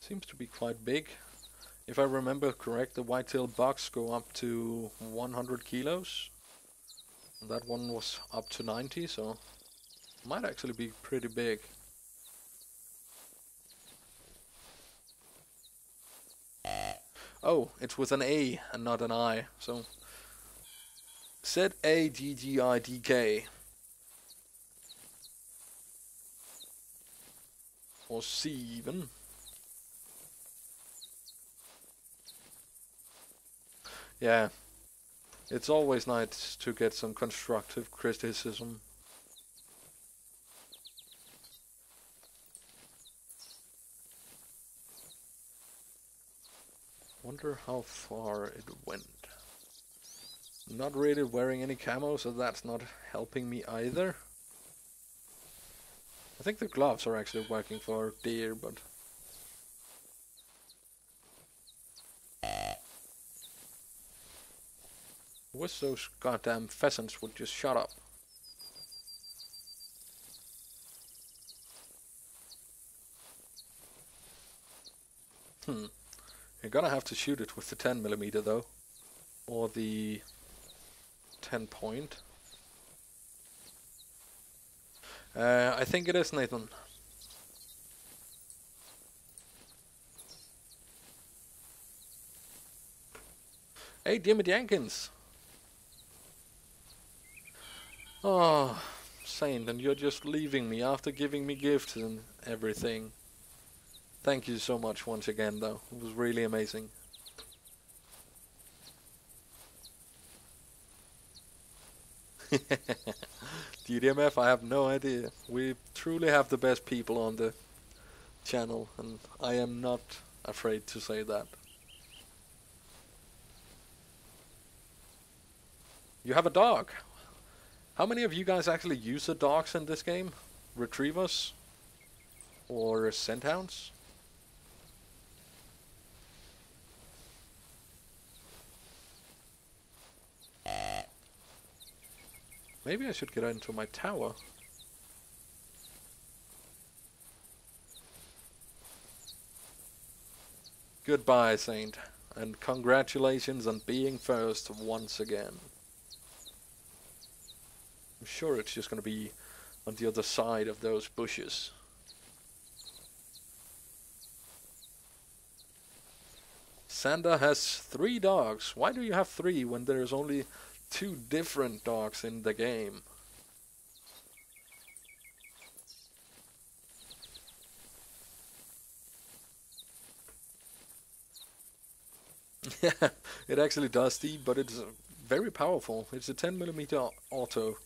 Seems to be quite big. If I remember correct, the white-tailed bucks go up to one hundred kilos. That one was up to ninety, so might actually be pretty big. Oh, it's with an A and not an I, so ZaggiDK or C even. Yeah. It's always nice to get some constructive criticism. Wonder how far it went. Not really wearing any camo, so that's not helping me either. I think the gloves are actually working for deer, but... wish those goddamn pheasants would just shut up. Hmm. You're gonna have to shoot it with the ten millimeter though. Or the ten point. Uh, I think it is, Nathan. Hey, Jimmy Jenkins! Oh, Saint, and you're just leaving me after giving me gifts and everything. Thank you so much once again, though. It was really amazing. D D M F, I have no idea. We truly have the best people on the channel, and I am not afraid to say that. You have a dog! How many of you guys actually use the dogs in this game? Retrievers? Or scenthounds? Maybe I should get into my tower. Goodbye, Saint, and congratulations on being first once again. I'm sure it's just going to be on the other side of those bushes. Sander has three dogs. Why do you have three when there's only two different dogs in the game? Yeah, it actually does, Steve, but it's very powerful. It's a ten millimeter auto.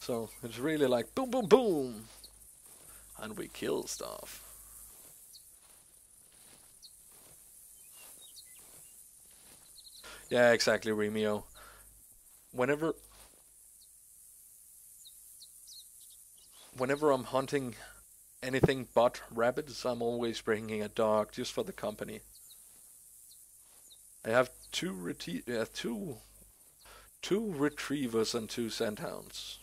So, it's really like boom, boom, boom! And we kill stuff. Yeah, exactly, Remio. whenever whenever I'm hunting anything but rabbits, I'm always bringing a dog just for the company. I have two reti uh, two two retrievers and two sandhounds.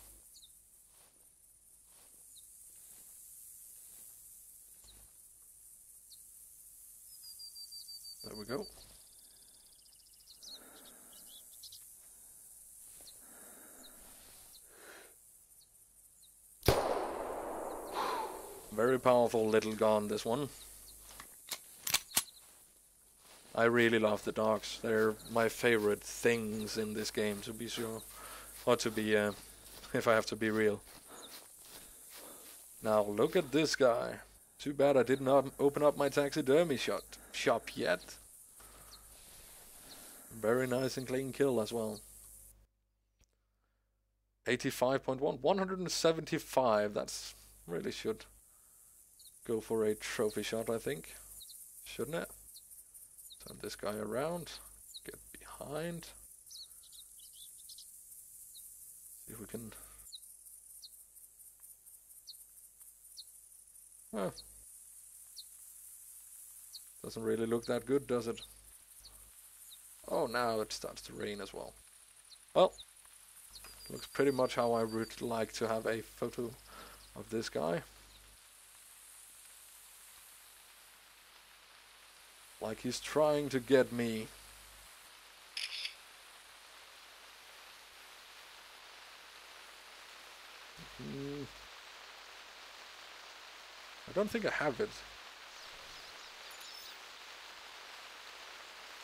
There we go. Very powerful little gun, this one. I really love the dogs. They're my favorite things in this game, to be sure. Or to be, uh, if I have to be real. Now look at this guy. Too bad I did not open up my taxidermy shot, shop yet. Very nice and clean kill as well. eighty-five point one, one hundred seventy-five, that's really should go for a trophy shot, I think. Shouldn't it? Turn this guy around, get behind. See if we can... Oh. Doesn't really look that good, does it? Oh, now it starts to rain as well. Well, looks pretty much how I would like to have a photo of this guy. Like he's trying to get me. Mm-hmm. I don't think I have it.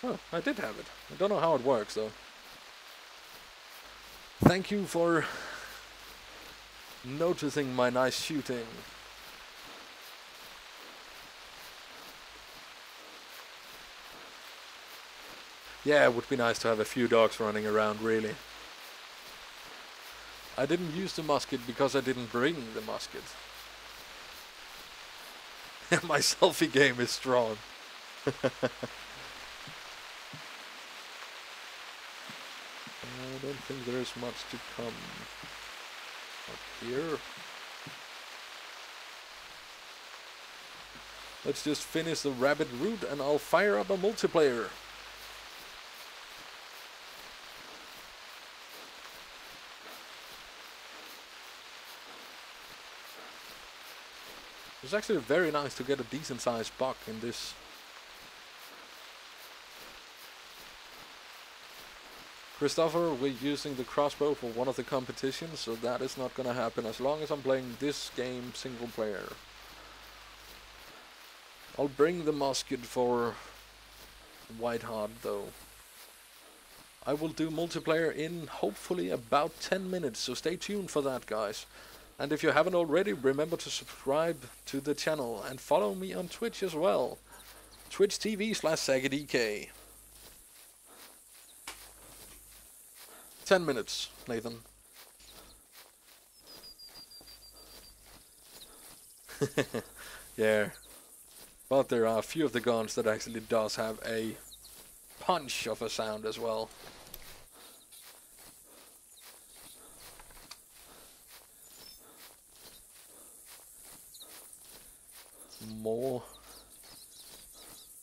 Oh, I did have it. I don't know how it works though. Thank you for noticing my nice shooting. Yeah, it would be nice to have a few dogs running around, really. I didn't use the musket because I didn't bring the musket. My selfie game is strong. I don't think there's much to come up here. Let's just finish the rabbit route and I'll fire up a multiplayer. It's actually very nice to get a decent sized buck in this. Christopher, we're using the crossbow for one of the competitions, so that is not gonna happen as long as I'm playing this game single player. I'll bring the musket for Whitehart though. I will do multiplayer in hopefully about ten minutes, so stay tuned for that, guys. And if you haven't already, remember to subscribe to the channel and follow me on Twitch as well. Twitch T V slash ZaggiDK. ten minutes, Nathan. Yeah. But there are a few of the guns that actually does have a punch of a sound as well. More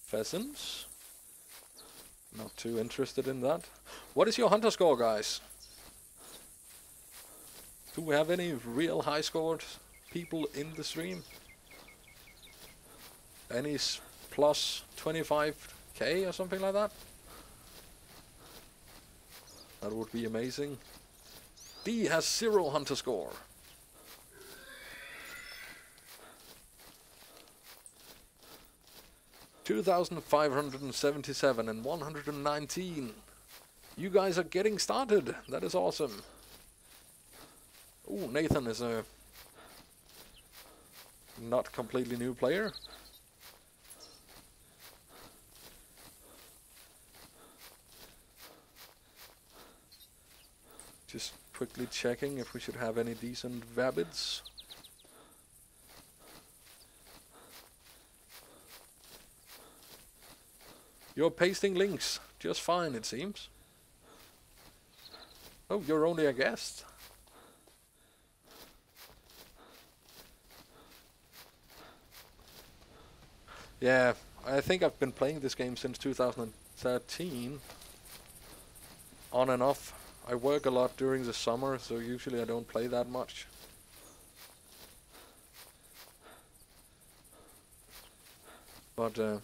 pheasants. Not too interested in that. What is your hunter score, guys? Do we have any real high scored people in the stream? Any plus twenty-five K or something like that? That would be amazing. D has zero hunter score. two thousand five hundred seventy-seven and one hundred nineteen. You guys are getting started. That is awesome. Oh, Nathan is a not completely new player. Just quickly checking if we should have any decent rabbits. You're pasting links just fine, it seems. Oh, you're only a guest. Yeah, I think I've been playing this game since two thousand thirteen. On and off. I work a lot during the summer, so usually I don't play that much. But uh,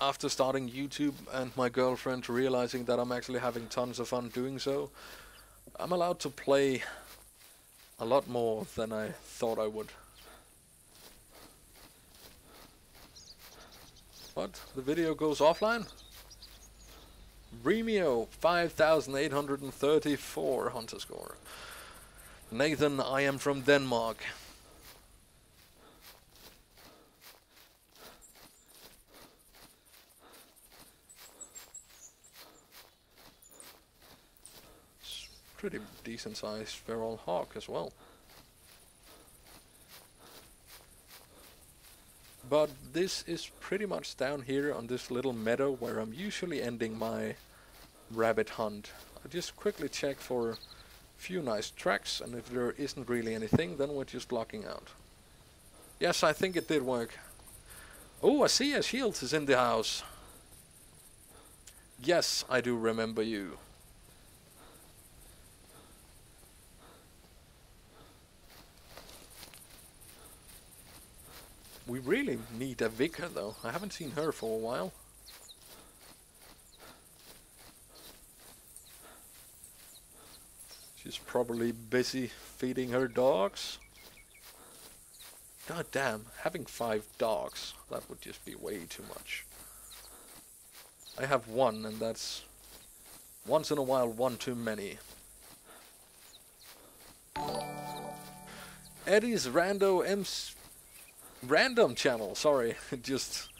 after starting YouTube and my girlfriend realizing that I'm actually having tons of fun doing so, I'm allowed to play a lot more than I thought I would. What? The video goes offline? Remio, five thousand eight hundred thirty-four hunter score. Nathan, I am from Denmark. It's pretty decent sized feral hawk as well. But this is pretty much down here on this little meadow where I'm usually ending my rabbit hunt. I just quickly check for a few nice tracks, and if there isn't really anything, then we're just blocking out. Yes, I think it did work. Oh, I see a shield is in the house. Yes, I do remember you. We really need a vicar, though. I haven't seen her for a while. She's probably busy feeding her dogs. God damn, having five dogs, that would just be way too much. I have one, and that's once in a while one too many. Eddie's Rando M's... Random channel, sorry, it just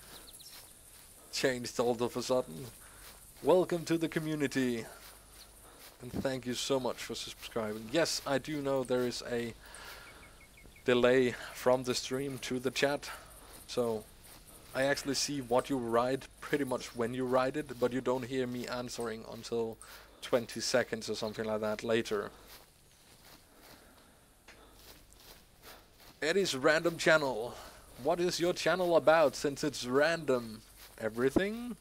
changed all of a sudden. Welcome to the community, and thank you so much for subscribing. Yes, I do know there is a delay from the stream to the chat, so I actually see what you write pretty much when you write it, but you don't hear me answering until twenty seconds or something like that later. Eddie's Random Channel. What is your channel about, since it's random? Everything?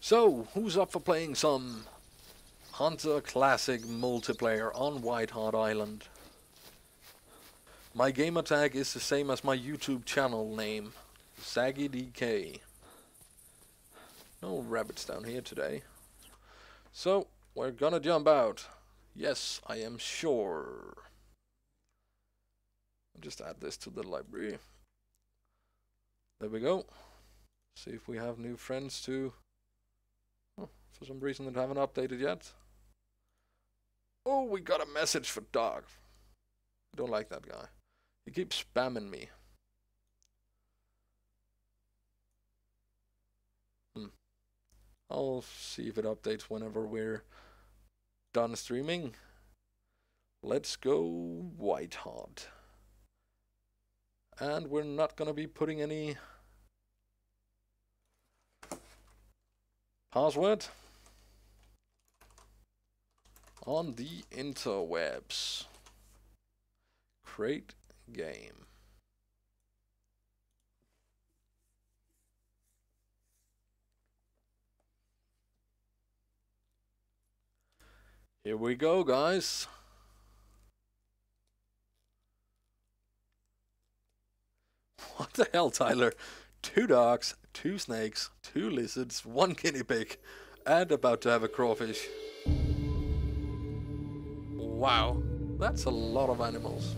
So, who's up for playing some Hunter Classic multiplayer on Whitehart Island? My gamertag is the same as my YouTube channel name, ZaggiDK. No rabbits down here today. So, we're gonna jump out. Yes, I am sure. I'll just add this to the library. There we go. See if we have new friends too. Oh, for some reason it haven't updated yet. Oh, we got a message for Dog. I don't like that guy. He keeps spamming me. Hmm. I'll see if it updates whenever we're done streaming. Let's go Whitehart. And we're not gonna be putting any password on the interwebs. Great game. Here we go, guys. What the hell, Tyler? Two dogs, two snakes, two lizards, one guinea pig, and about to have a crawfish. Wow, that's a lot of animals.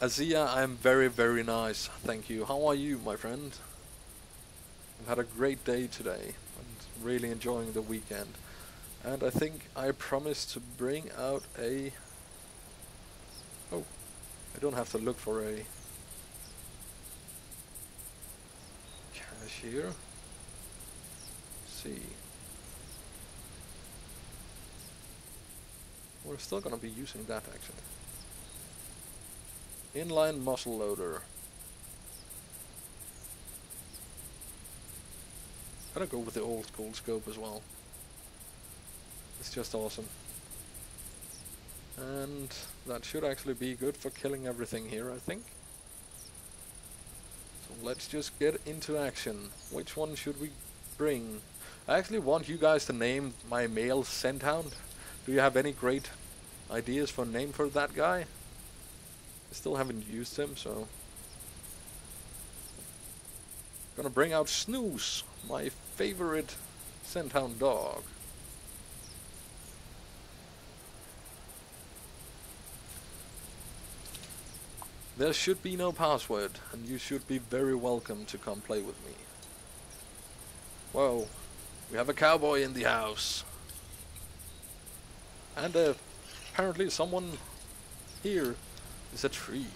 Azia, I am very, very nice, thank you. How are you, my friend? I've had a great day today, and really enjoying the weekend. And I think I promised to bring out a... Oh, I don't have to look for a... cashier. Let's see. We're still going to be using that, actually. Inline muzzle loader. I'm going to go with the old school scope as well. It's just awesome. And that should actually be good for killing everything here, I think. So let's just get into action. Which one should we bring? I actually want you guys to name my male scenthound. Do you have any great ideas for a name for that guy? I still haven't used him, so... Gonna bring out Snooze, my favorite scenthound dog. There should be no password, and you should be very welcome to come play with me. Whoa, we have a cowboy in the house. And uh, apparently someone here is a tree.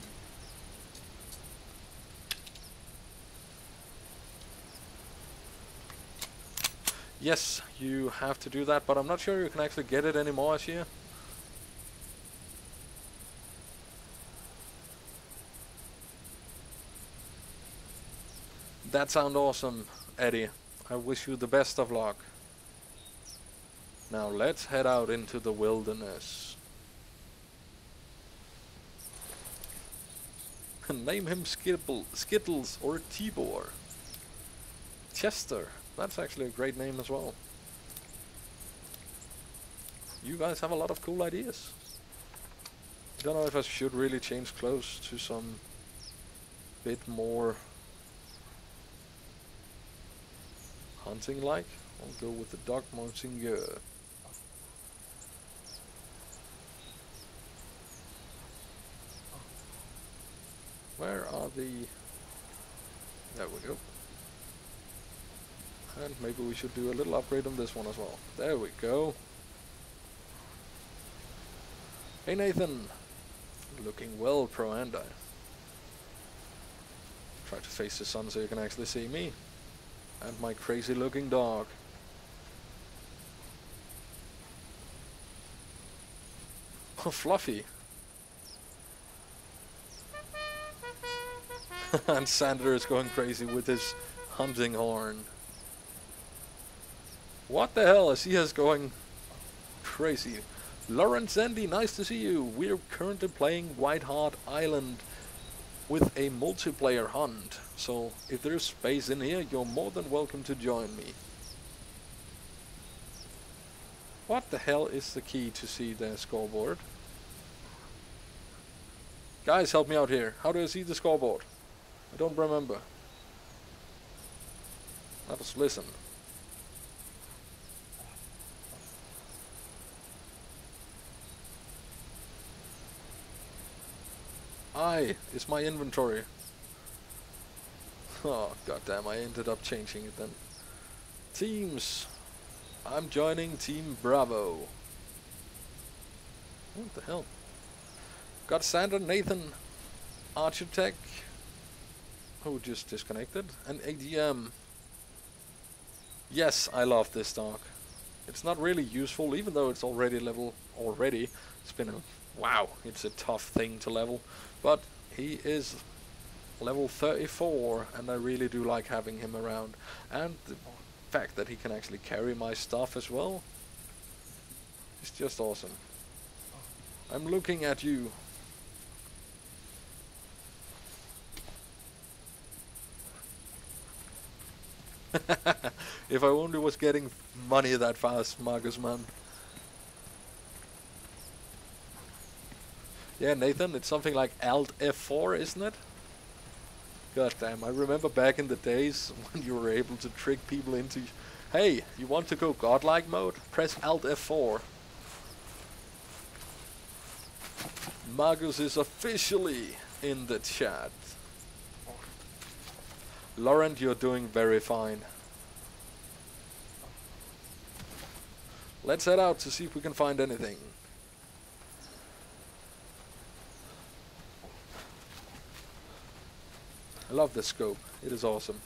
Yes, you have to do that, but I'm not sure you can actually get it anymore this year. That sounds awesome, Eddie. I wish you the best of luck. Now let's head out into the wilderness. Name him Skibble, Skittles or Tibor. Chester. That's actually a great name as well. You guys have a lot of cool ideas. Don't know if I should really change clothes to some bit more hunting-like. I'll go with the dog Monsignor. Where are the... There we go. And maybe we should do a little upgrade on this one as well. There we go. Hey Nathan! Looking well, pro and I. Try to face the sun so you can actually see me. And my crazy looking dog. Oh, Fluffy! And Sander is going crazy with his hunting horn. What the hell is he is going crazy? Lawrence Andy, nice to see you. We're currently playing Whitehart Island with a multiplayer hunt. So if there's space in here, you're more than welcome to join me. What the hell is the key to see the scoreboard? Guys, help me out here. How do I see the scoreboard? I don't remember. Let us listen. I is my inventory. Oh goddamn! I ended up changing it then. Teams. I'm joining Team Bravo. What the hell? Got Sander, Nathan, Architect, who just disconnected, and A D M. Yes, I love this dog. It's not really useful, even though it's already level already. It's been a wow. It's a tough thing to level. But he is level thirty-four, and I really do like having him around. And the fact that he can actually carry my stuff as well, it's just awesome. I'm looking at you. If I only was getting money that fast, Marcus, man. Yeah, Nathan, it's something like Alt F four, isn't it? God damn, I remember back in the days when you were able to trick people into... Hey, you want to go godlike mode? Press Alt F four. Marcus is officially in the chat. Laurent, you're doing very fine. Let's head out to see if we can find anything. I love this scope, it is awesome.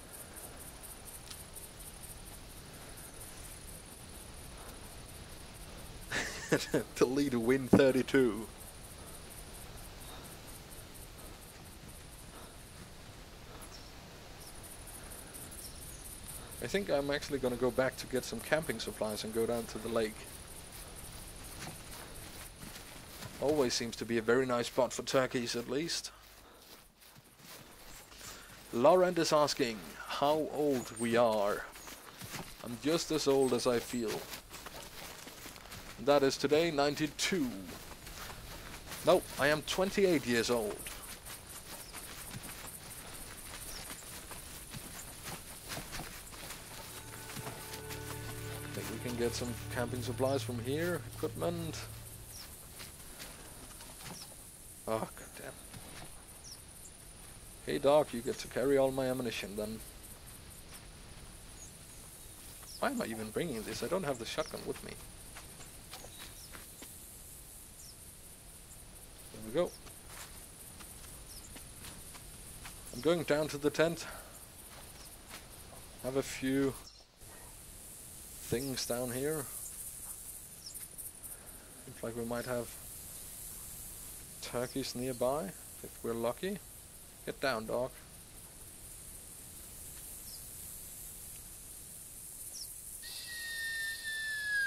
to lead a win thirty-two. I think I'm actually going to go back to get some camping supplies and go down to the lake. Always seems to be a very nice spot for turkeys, at least. Laurent is asking how old we are. I'm just as old as I feel. That is today, ninety-two. No, I am twenty-eight years old. I think we can get some camping supplies from here. Equipment. Oh, goddamn. Hey, Doc, you get to carry all my ammunition then. Why am I even bringing this? I don't have the shotgun with me. There we go. I'm going down to the tent. Have a few things down here. Looks like we might have turkeys nearby, if we're lucky. Get down, dog.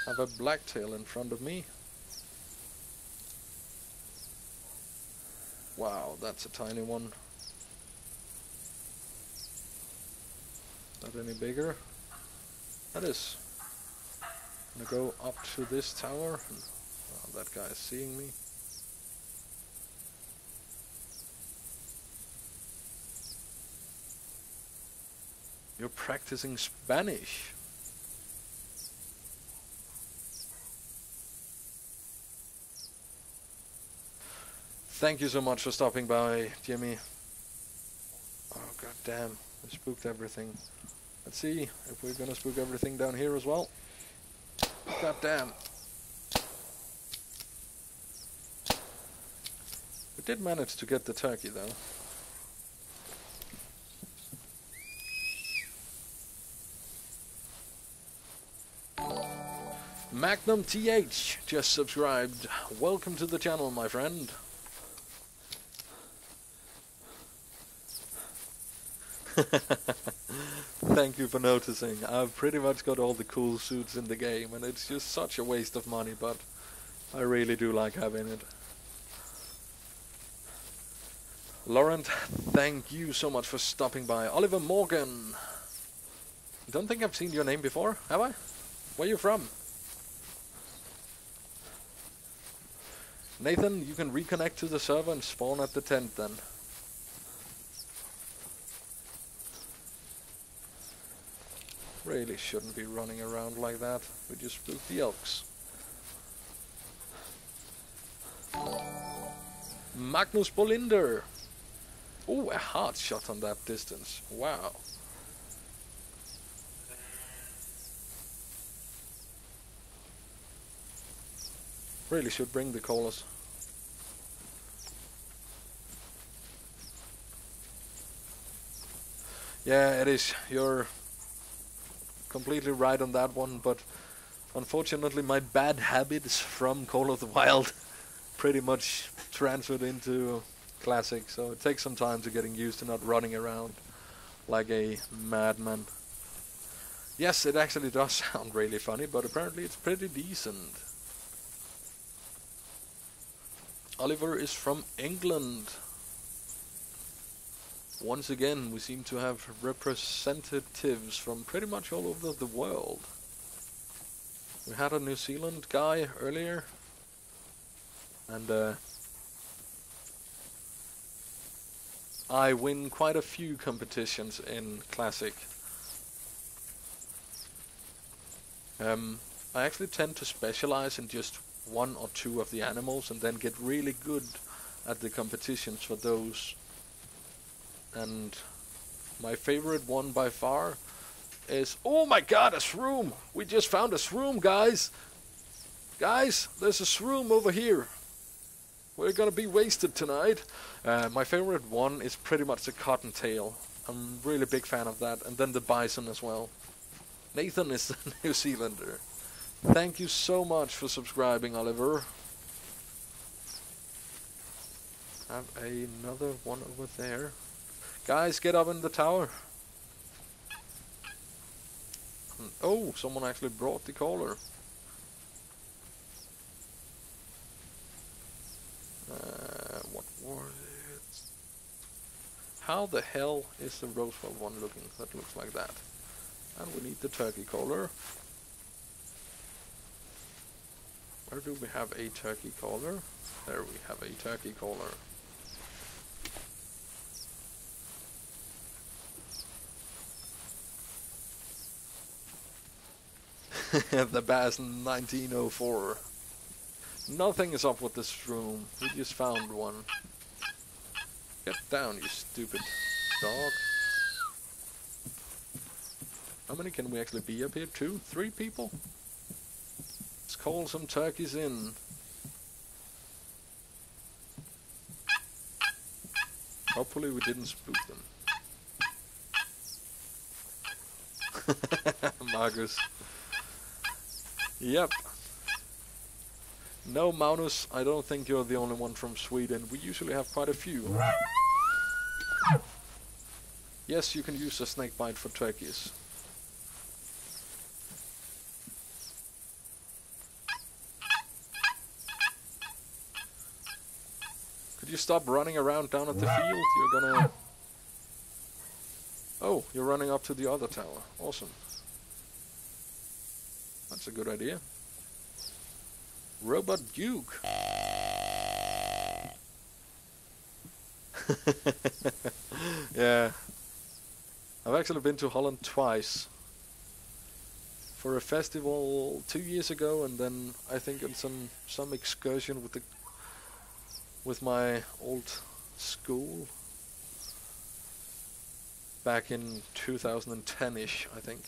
I have a blacktail in front of me. Wow, that's a tiny one. Not any bigger. That is. I'm gonna go up to this tower. And, oh, that guy is seeing me. You're practicing Spanish. Thank you so much for stopping by, Jimmy. Oh, god damn. We spooked everything. Let's see if we're gonna spook everything down here as well. God damn. We did manage to get the turkey, though. Magnum T H just subscribed. Welcome to the channel, my friend. Thank you for noticing. I've pretty much got all the cool suits in the game, and it's just such a waste of money, but I really do like having it. Laurent, thank you so much for stopping by. Oliver Morgan. Don't think I've seen your name before, have I? Where are you from? Nathan, you can reconnect to the server and spawn at the tent then. Really shouldn't be running around like that. We just spooked the elks. Magnus Bolinder! Oh, a hard shot on that distance. Wow. Really should bring the callers. Yeah, it is. You're completely right on that one, but unfortunately my bad habits from Call of the Wild pretty much transferred into Classic, so it takes some time to getting used to not running around like a madman. Yes, it actually does sound really funny, but apparently it's pretty decent. Oliver is from England. Once again, we seem to have representatives from pretty much all over the world. We had a New Zealand guy earlier, and uh, I win quite a few competitions in Classic. Um, I actually tend to specialize in just one or two of the animals and then get really good at the competitions for those. And my favorite one by far is, oh my god, a shroom! We just found a shroom, guys! Guys, there's a shroom over here! We're gonna be wasted tonight! Uh, my favorite one is pretty much the cottontail. I'm really a big fan of that, and then the bison as well. Nathan is the New Zealander. Thank you so much for subscribing, Oliver. Have another one over there. Guys, get up in the tower. And, oh, someone actually brought the caller. Uh, what was it? How the hell is the Rosebud one looking? That looks like that. And we need the turkey caller. Where do we have a turkey caller? There we have a turkey caller. The Bass nineteen oh four. Nothing is up with this room. We just found one. Get down, you stupid dog. How many can we actually be up here? Two? Three people? Let's call some turkeys in. Hopefully we didn't spook them. Marcus. Yep. No, Magnus, I don't think you're the only one from Sweden. We usually have quite a few. Yes, you can use a snake bite for turkeys. Could you stop running around down at the field? You're gonna... Oh, you're running up to the other tower. Awesome. That's a good idea. Robot Duke. Yeah. I've actually been to Holland twice. For a festival two years ago, and then I think on some some excursion with the with my old school back in two thousand ten-ish, I think.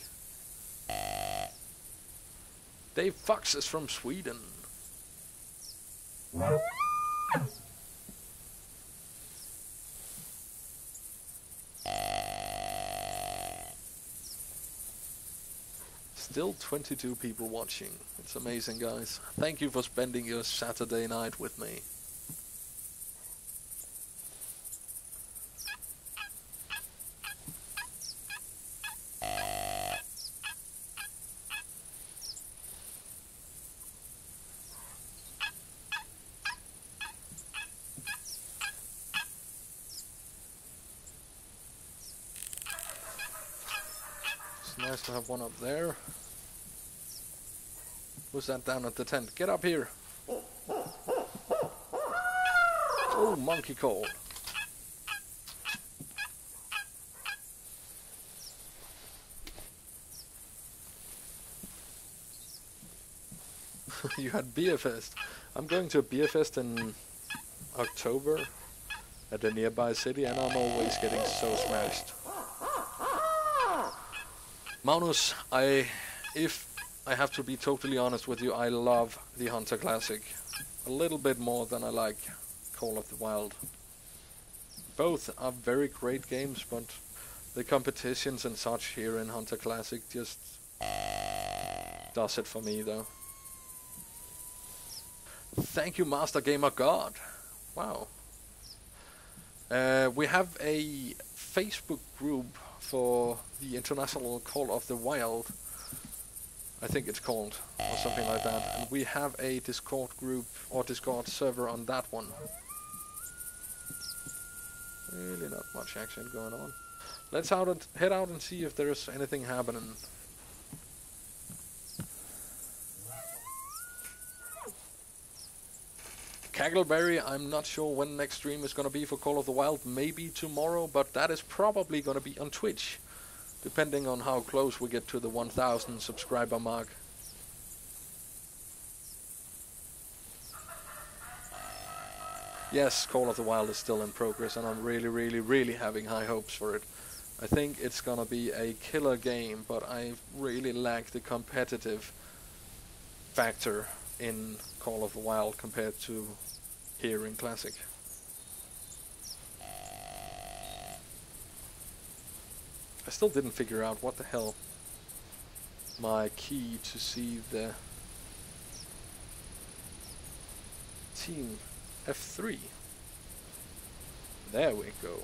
Dave Fox is from Sweden. Still twenty-two people watching. It's amazing, guys. Thank you for spending your Saturday night with me. Have one up there. Who's that down at the tent? Get up here! Oh, monkey call. You had beer fest. I'm going to a beer fest in October at a nearby city, and I'm always getting so smashed. Magnus, I, if I have to be totally honest with you, I love the Hunter Classic a little bit more than I like Call of the Wild. Both are very great games, but the competitions and such here in Hunter Classic just does it for me, though. Thank you, Master Gamer God. Wow. Uh, we have a Facebook group for the International Call of the Wild, I think it's called, or something like that. And we have a Discord group or Discord server on that one. Really not much action going on. Let's out and head out and see if there's anything happening. Cackleberry, I'm not sure when next stream is going to be for Call of the Wild. Maybe tomorrow, but that is probably going to be on Twitch, depending on how close we get to the one thousand subscriber mark. Yes, Call of the Wild is still in progress, and I'm really, really, really having high hopes for it. I think it's going to be a killer game, but I really lack the competitive factor in Call of the Wild compared to here in Classic. I still didn't figure out what the hell my key to see the F three. There we go.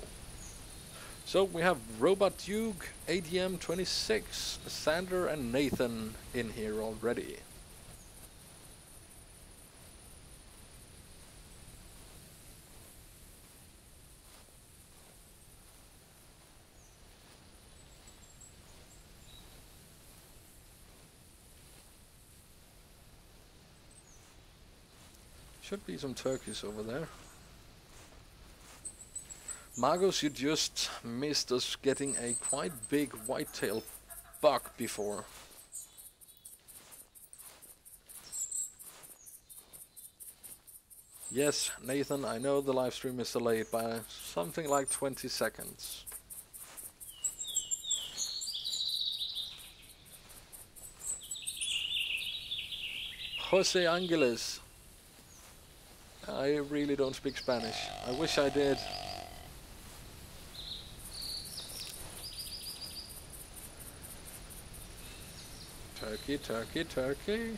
So we have Robot Duke, A D M twenty-six, Sander and Nathan in here already. Should be some turkeys over there. Marcus, you just missed us getting a quite big whitetail buck before. Yes, Nathan, I know the live stream is delayed by something like twenty seconds. Jose Angeles. I really don't speak Spanish. I wish I did. Turkey, turkey, turkey.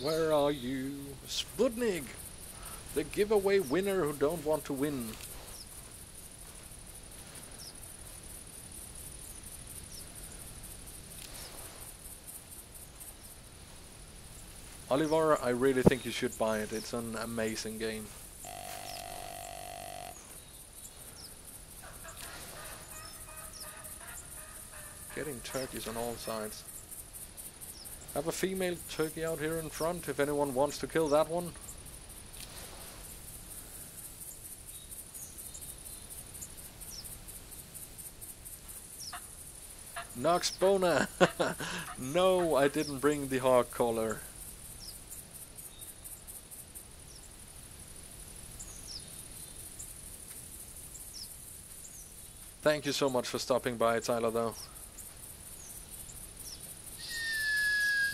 Where are you? Sputnik! The giveaway winner who don't want to win. Oliver, I really think you should buy it. It's an amazing game. Getting turkeys on all sides. I have a female turkey out here in front, if anyone wants to kill that one. Nox Bona! No, I didn't bring the hawk collar. Thank you so much for stopping by, Tyler, though.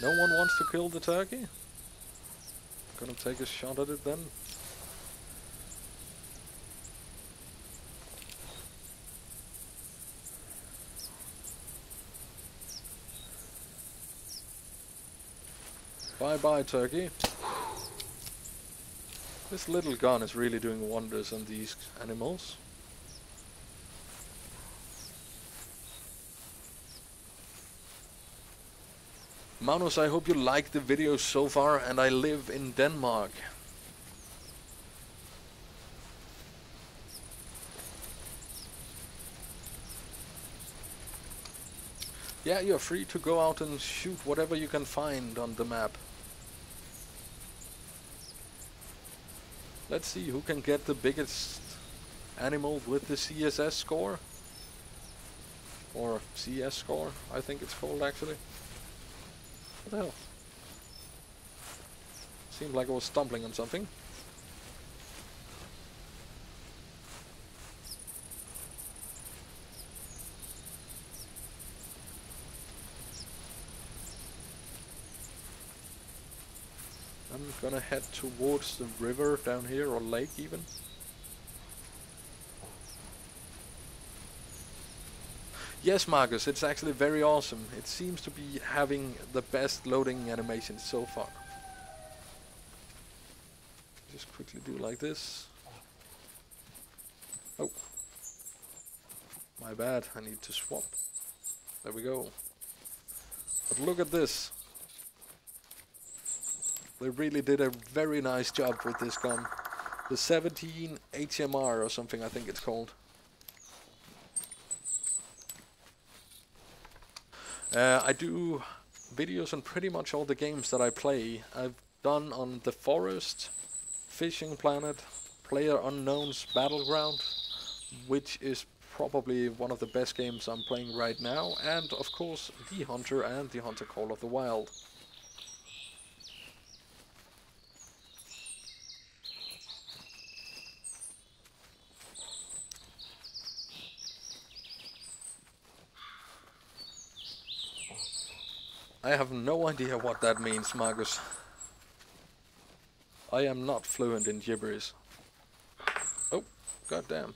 No one wants to kill the turkey? Gonna take a shot at it then. Bye-bye, turkey. This little gun is really doing wonders on these animals. Manos, I hope you like the video so far, and I live in Denmark. Yeah, you're free to go out and shoot whatever you can find on the map. Let's see who can get the biggest animal with the C S S score. Or C S score, I think it's called actually. What the hell? Seemed like I was stumbling on something. I'm gonna head towards the river down here, or lake even. Yes, Marcus, it's actually very awesome. It seems to be having the best loading animation so far. Just quickly do like this. Oh. My bad, I need to swap. There we go. But look at this. They really did a very nice job with this gun. The seventeen H M R or something, I think it's called. Uh, I do videos on pretty much all the games that I play. I've done on The Forest, Fishing Planet, PlayerUnknown's Battleground, which is probably one of the best games I'm playing right now, and of course TheHunter and TheHunter Call of the Wild. I have no idea what that means, Marcus. I am not fluent in gibberish. Oh, goddamn.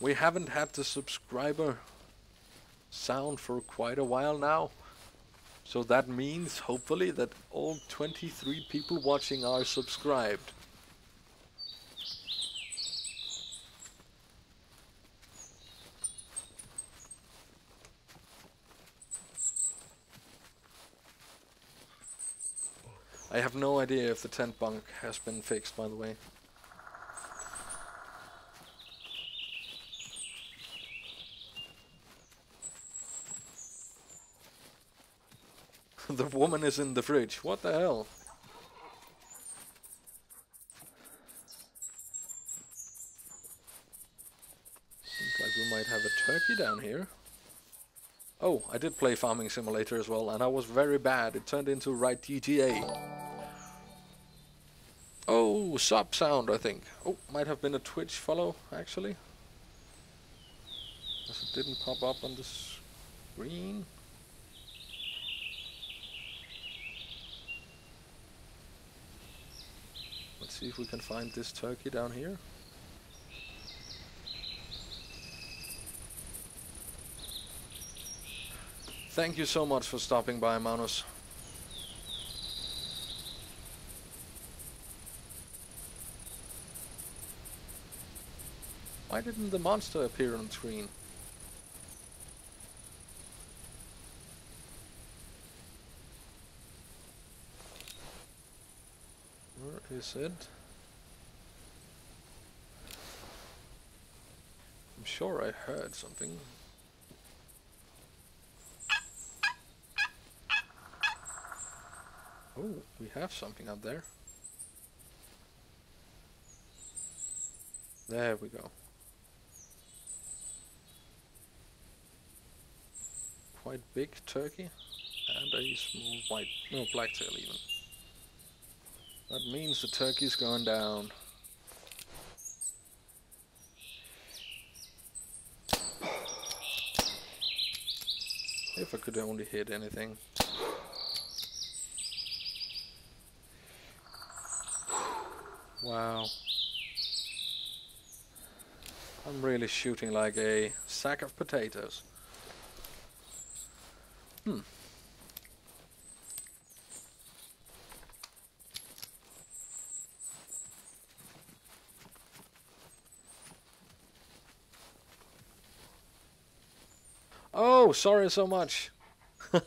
We haven't had the subscriber sound for quite a while now. So that means, hopefully, that all twenty-three people watching are subscribed. I have no idea if the tent bunk has been fixed, by the way. The woman is in the fridge. What the hell? Seems like we might have a turkey down here. Oh, I did play Farming Simulator as well, and I was very bad. It turned into right G T A. Oh, sub sound, I think. Oh, might have been a Twitch follow, actually. Because it didn't pop up on the screen. Let's see if we can find this turkey down here. Thank you so much for stopping by, Manus. Why didn't the monster appear on screen? Where is it? I'm sure I heard something. Oh, we have something up there. There we go. Quite big turkey and a small white, no, black tail even. That means the turkey's going down. If I could only hit anything. Wow. I'm really shooting like a sack of potatoes. Hmm. Oh, sorry so much. I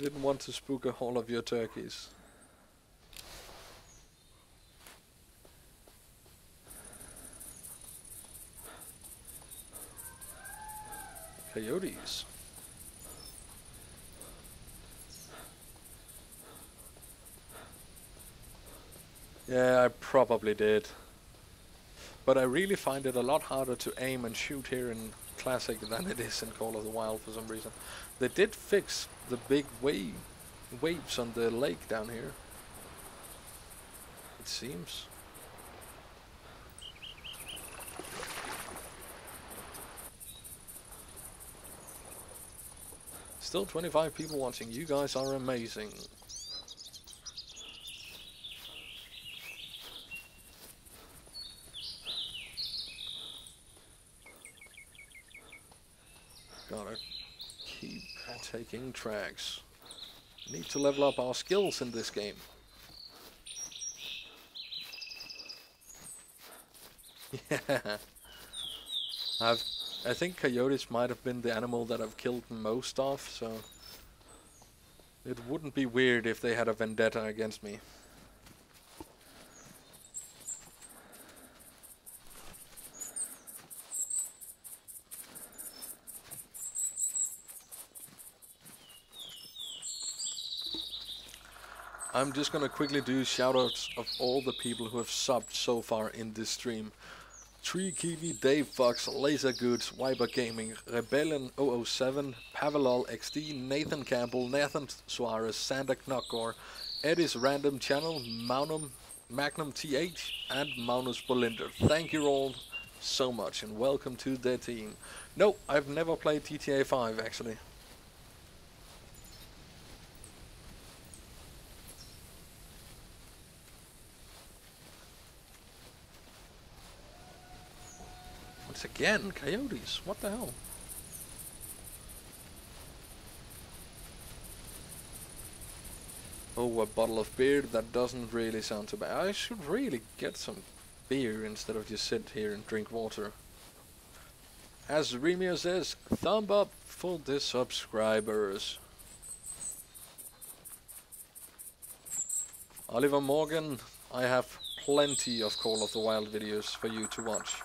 didn't want to spook a whole of your turkeys. Coyotes. Yeah, I probably did. But I really find it a lot harder to aim and shoot here in Classic than it is in Call of the Wild for some reason. They did fix the big wave, waves on the lake down here, it seems. Still twenty-five people watching. You guys are amazing. Gotta keep taking tracks. Need to level up our skills in this game. Yeah. I've, I think coyotes might have been the animal that I've killed most of, so it wouldn't be weird if they had a vendetta against me. I'm just gonna quickly do shoutouts of all the people who have subbed so far in this stream. Tree Kiwi, Dave Fox, Laser Goods, Wiper Gaming, Rebellion zero zero seven, Pavelol X D, Nathan Campbell, Nathan Suarez, Santa Knockor, Eddie's Random Channel, Magnum, Magnum T H, and Magnus Bolinder. Thank you all so much and welcome to their team. No, I've never played G T A five actually. Once again, coyotes. What the hell? Oh, a bottle of beer. That doesn't really sound too bad. I should really get some beer instead of just sit here and drink water. As Remio says, thumb up for the subscribers. Oliver Morgan, I have plenty of Call of the Wild videos for you to watch.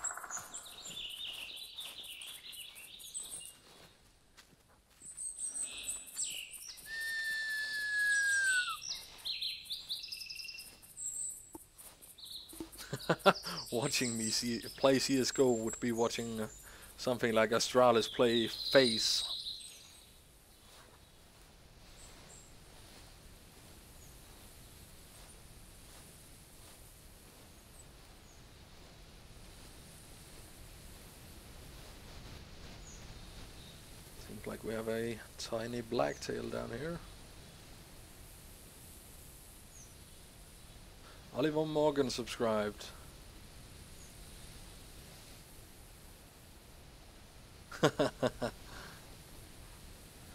Watching me see, play C S G O would be watching uh, something like Astralis play FaZe. Seems like we have a tiny blacktail down here. Oliver Morgan subscribed.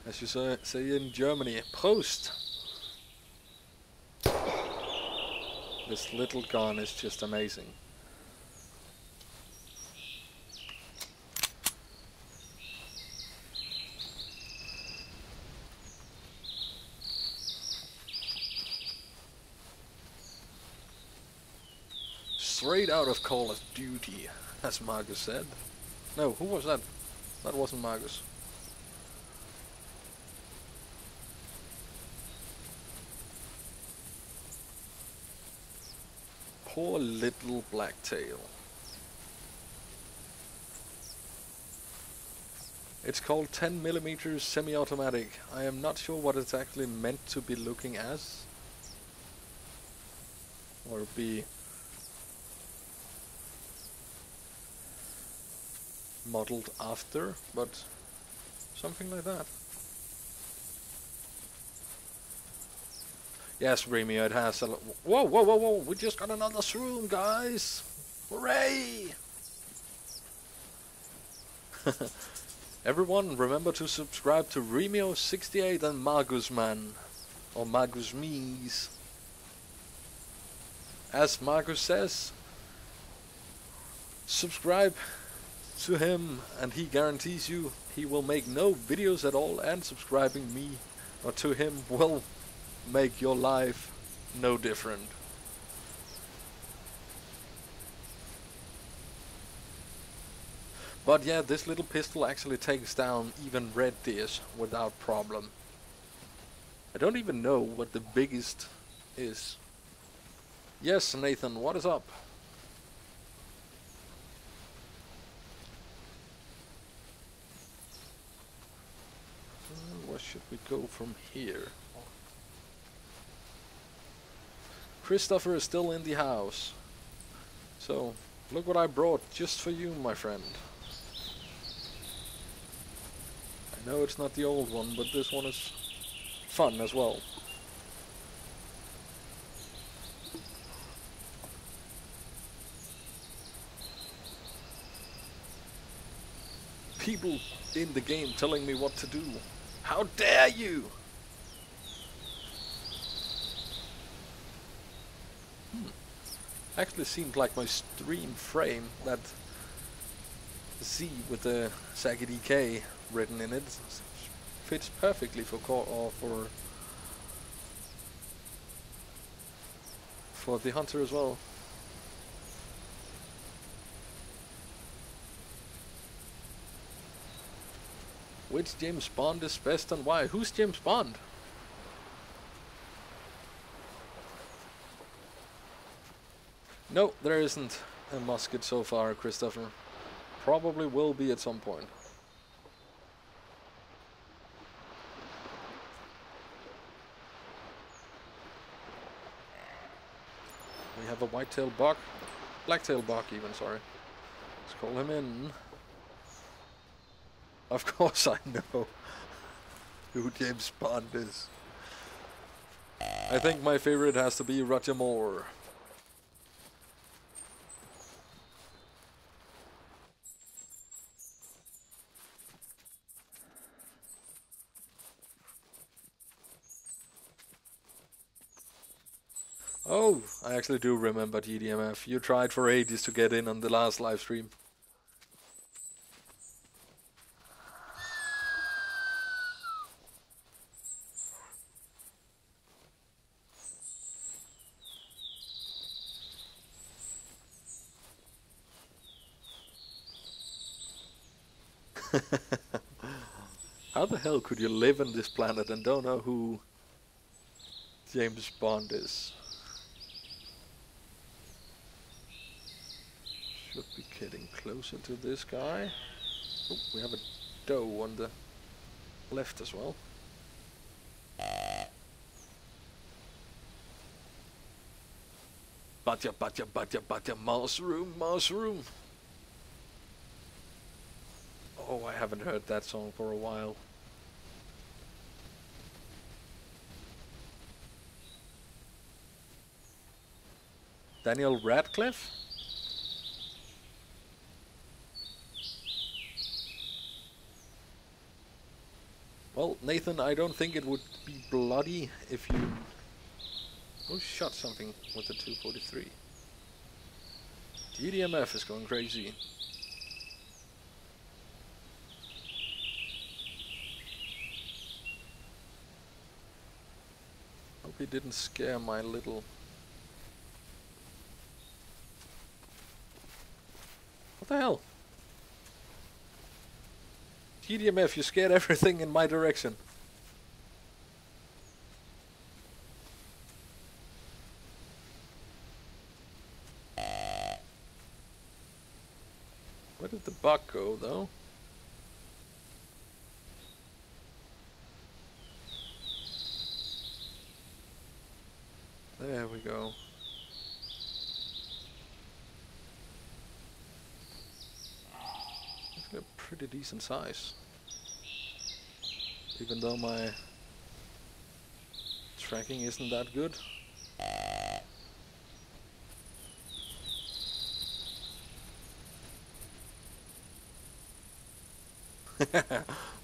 As you say, say in Germany, Prost! This little gun is just amazing. Straight out of Call of Duty, as Marcus said. No, who was that? That wasn't Marcus. Poor little blacktail. It's called ten millimeter semi-automatic. I am not sure what it's actually meant to be looking as. Or be modeled after, but something like that. Yes, Remy, it has a lot. Whoa, whoa, whoa, whoa! We just got another shroom, guys! Hooray! Everyone, remember to subscribe to Remio sixty-eight and Marcusman, or Marcusmies. As Marcus says, subscribe to him and he guarantees you he will make no videos at all, and subscribing me or to him will make your life no different. But yeah, this little pistol actually takes down even red deers without problem. I don't even know what the biggest is. Yes, Nathan, what is up? Where should we go from here? Christopher is still in the house. So, look what I brought just for you, my friend. I know it's not the old one, but this one is fun as well. People in the game telling me what to do. How dare you! Hmm. Actually seemed like my stream frame, that Z with the ZaggiDK written in it, fits perfectly for call or for for the hunter as well. Which James Bond is best and why? Who's James Bond? No, there isn't a musket so far, Christopher. Probably will be at some point. We have a white-tailed buck. Black-tailed buck even, sorry. Let's call him in. Of course I know who James Bond is. I think my favorite has to be Roger Moore. Oh, I actually do remember G D M F. You tried for ages to get in on the last live stream. How the hell could you live on this planet and don't know who James Bond is? Should be getting closer to this guy. Oh, we have a doe on the left as well. Batya, batya, batya, batya, mushroom, mushroom. Oh, I haven't heard that song for a while. Daniel Radcliffe? Well, Nathan, I don't think it would be bloody if you... Who shot something with the two forty-three? G D M F is going crazy. He didn't scare my little... What the hell? G D M F, you scared everything in my direction. Where did the buck go, though? There we go. It's a pretty decent size. Even though my tracking isn't that good.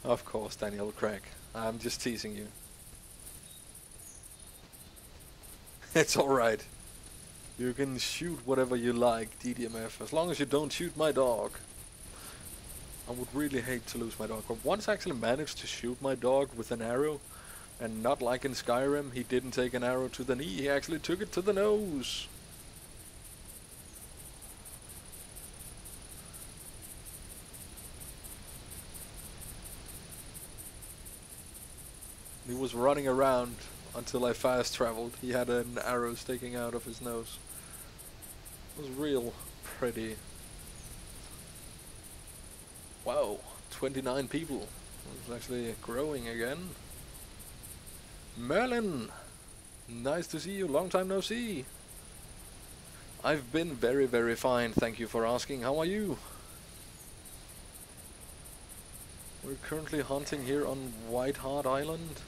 Of course, Daniel Craig. I'm just teasing you. It's alright. You can shoot whatever you like, D D M F, as long as you don't shoot my dog. I would really hate to lose my dog. But once I actually managed to shoot my dog with an arrow, and not like in Skyrim, he didn't take an arrow to the knee, he actually took it to the nose. He was running around. Until I fast traveled, he had an arrow sticking out of his nose. It was real pretty. Wow, twenty-nine people. It's actually growing again. Merlin! Nice to see you, long time no see. I've been very, very fine, thank you for asking. How are you? We're currently hunting here on Whitehart Island.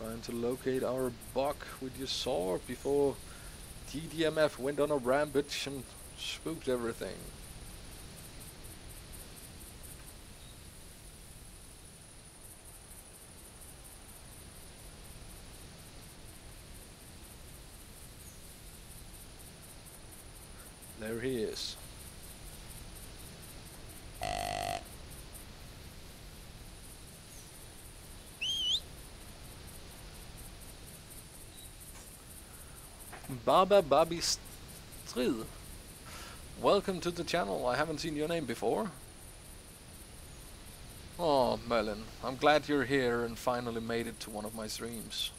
Trying to locate our buck we just saw before G D M F went on a rampage and spooked everything. There he is. Baba Babi Strid. Welcome to the channel. I haven't seen your name before. Oh, Merlin, I'm glad you're here and finally made it to one of my streams.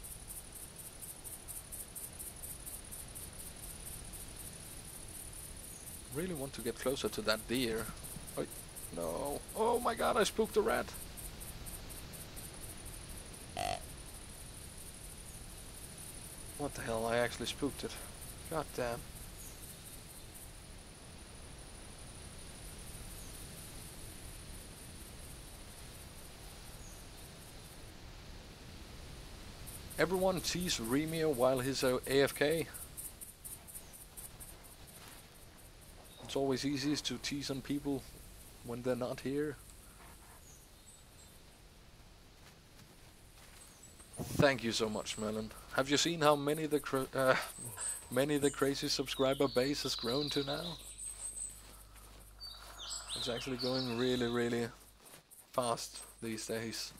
Really want to get closer to that deer. Oh, no. Oh my god, I spooked a rat. What the hell, I actually spooked it. God damn. Everyone sees Remir while he's uh, A F K. It's always easiest to tease on people when they're not here. Thank you so much, Merlin. Have you seen how many the cra uh, many the crazy subscriber base has grown to now? It's actually going really, really fast these days.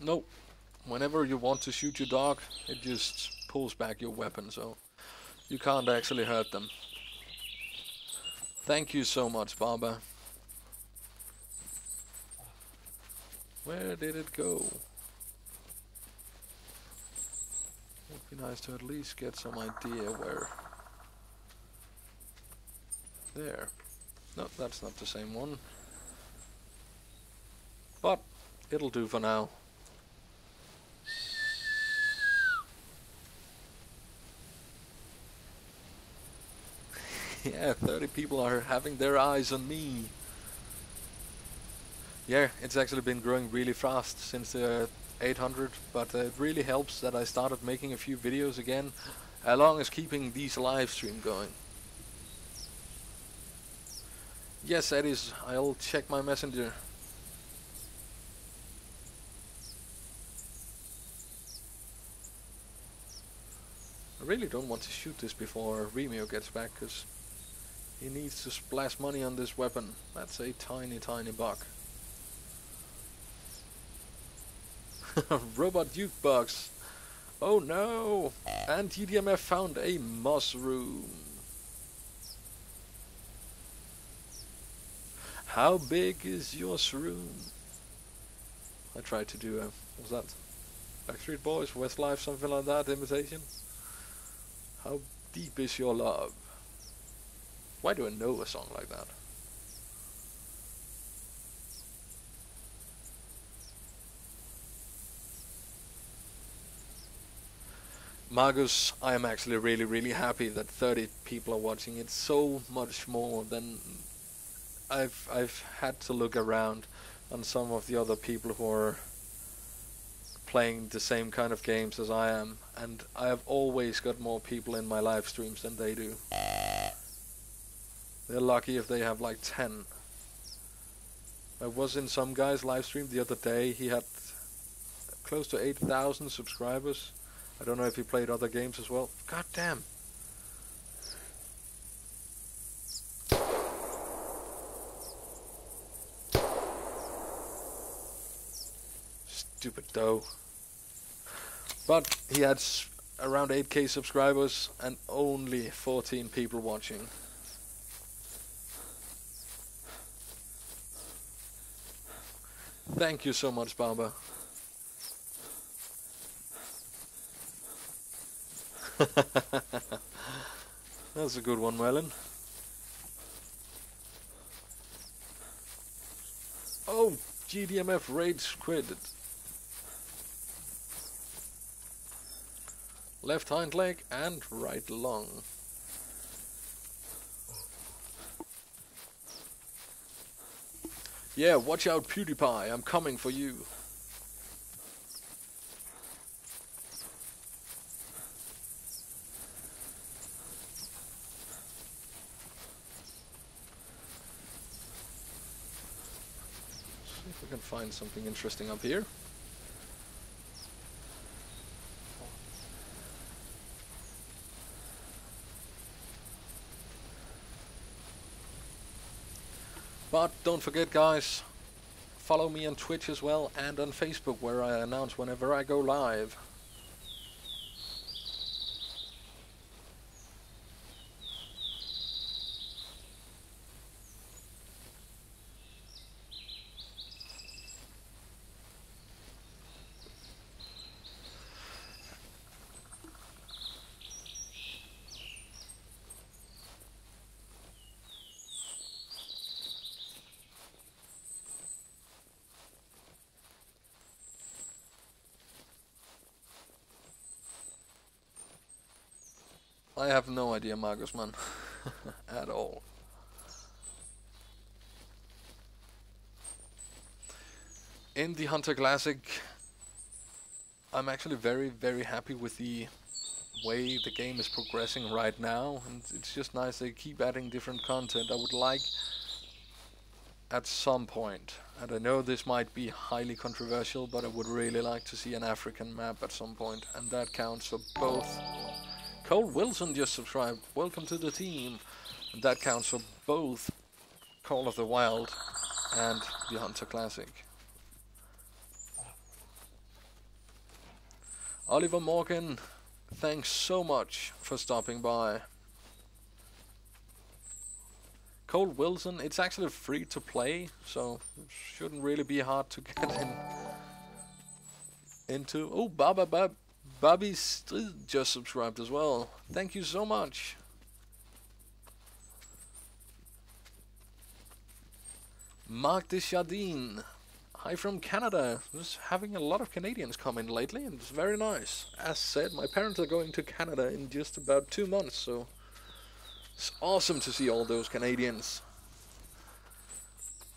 No, whenever you want to shoot your dog, it just pulls back your weapon, so you can't actually hurt them. Thank you so much, Baba. Where did it go? Would be nice to at least get some idea where... There. No, that's not the same one. But it'll do for now. Yeah, thirty people are having their eyes on me. Yeah, it's actually been growing really fast since the uh, eight hundred, but uh, it really helps that I started making a few videos again, along as keeping these live stream going. Yes, that is. I'll check my messenger. I really don't want to shoot this before Remio gets back, because he needs to splash money on this weapon. That's a tiny, tiny buck. Robot jukebox. Oh no! And T D M F found a mushroom. How big is your shroom? I tried to do a... Uh, what's that? Backstreet Boys, Westlife, something like that, imitation? How deep is your love? Why do I know a song like that? Marcus, I am actually really, really happy that thirty people are watching. It's so much more than I've I've had to look around on some of the other people who are playing the same kind of games as I am, and I have always got more people in my live streams than they do. They're lucky if they have like ten. I was in some guy's live stream the other day. He had close to eight thousand subscribers. I don't know if he played other games as well. God damn. Stupid dough. But he had s around eight K subscribers and only fourteen people watching. Thank you so much, Baba. That's a good one, Merlin. Oh, G D M F rage quit. Left hind leg and right lung. Yeah, watch out, PewDiePie, I'm coming for you. Find something interesting up here. But don't forget, guys, follow me on Twitch as well, and on Facebook, where I announce whenever I go live. I have no idea, Marcus, man, at all. In the Hunter Classic, I'm actually very, very happy with the way the game is progressing right now, and it's just nice they keep adding different content. I would like at some point, and I know this might be highly controversial, but I would really like to see an African map at some point, and that counts for both. Cole Wilson just subscribed, welcome to the team. And that counts for both Call of the Wild and the Hunter Classic. Oliver Morgan, thanks so much for stopping by. Cole Wilson, it's actually free to play, so it shouldn't really be hard to get in into. Oh, Baba Bab Bobby Strid just subscribed as well. Thank you so much. Mark Deschardin, hi from Canada. Just having a lot of Canadians come in lately, and it's very nice. As said, my parents are going to Canada in just about two months, so it's awesome to see all those Canadians.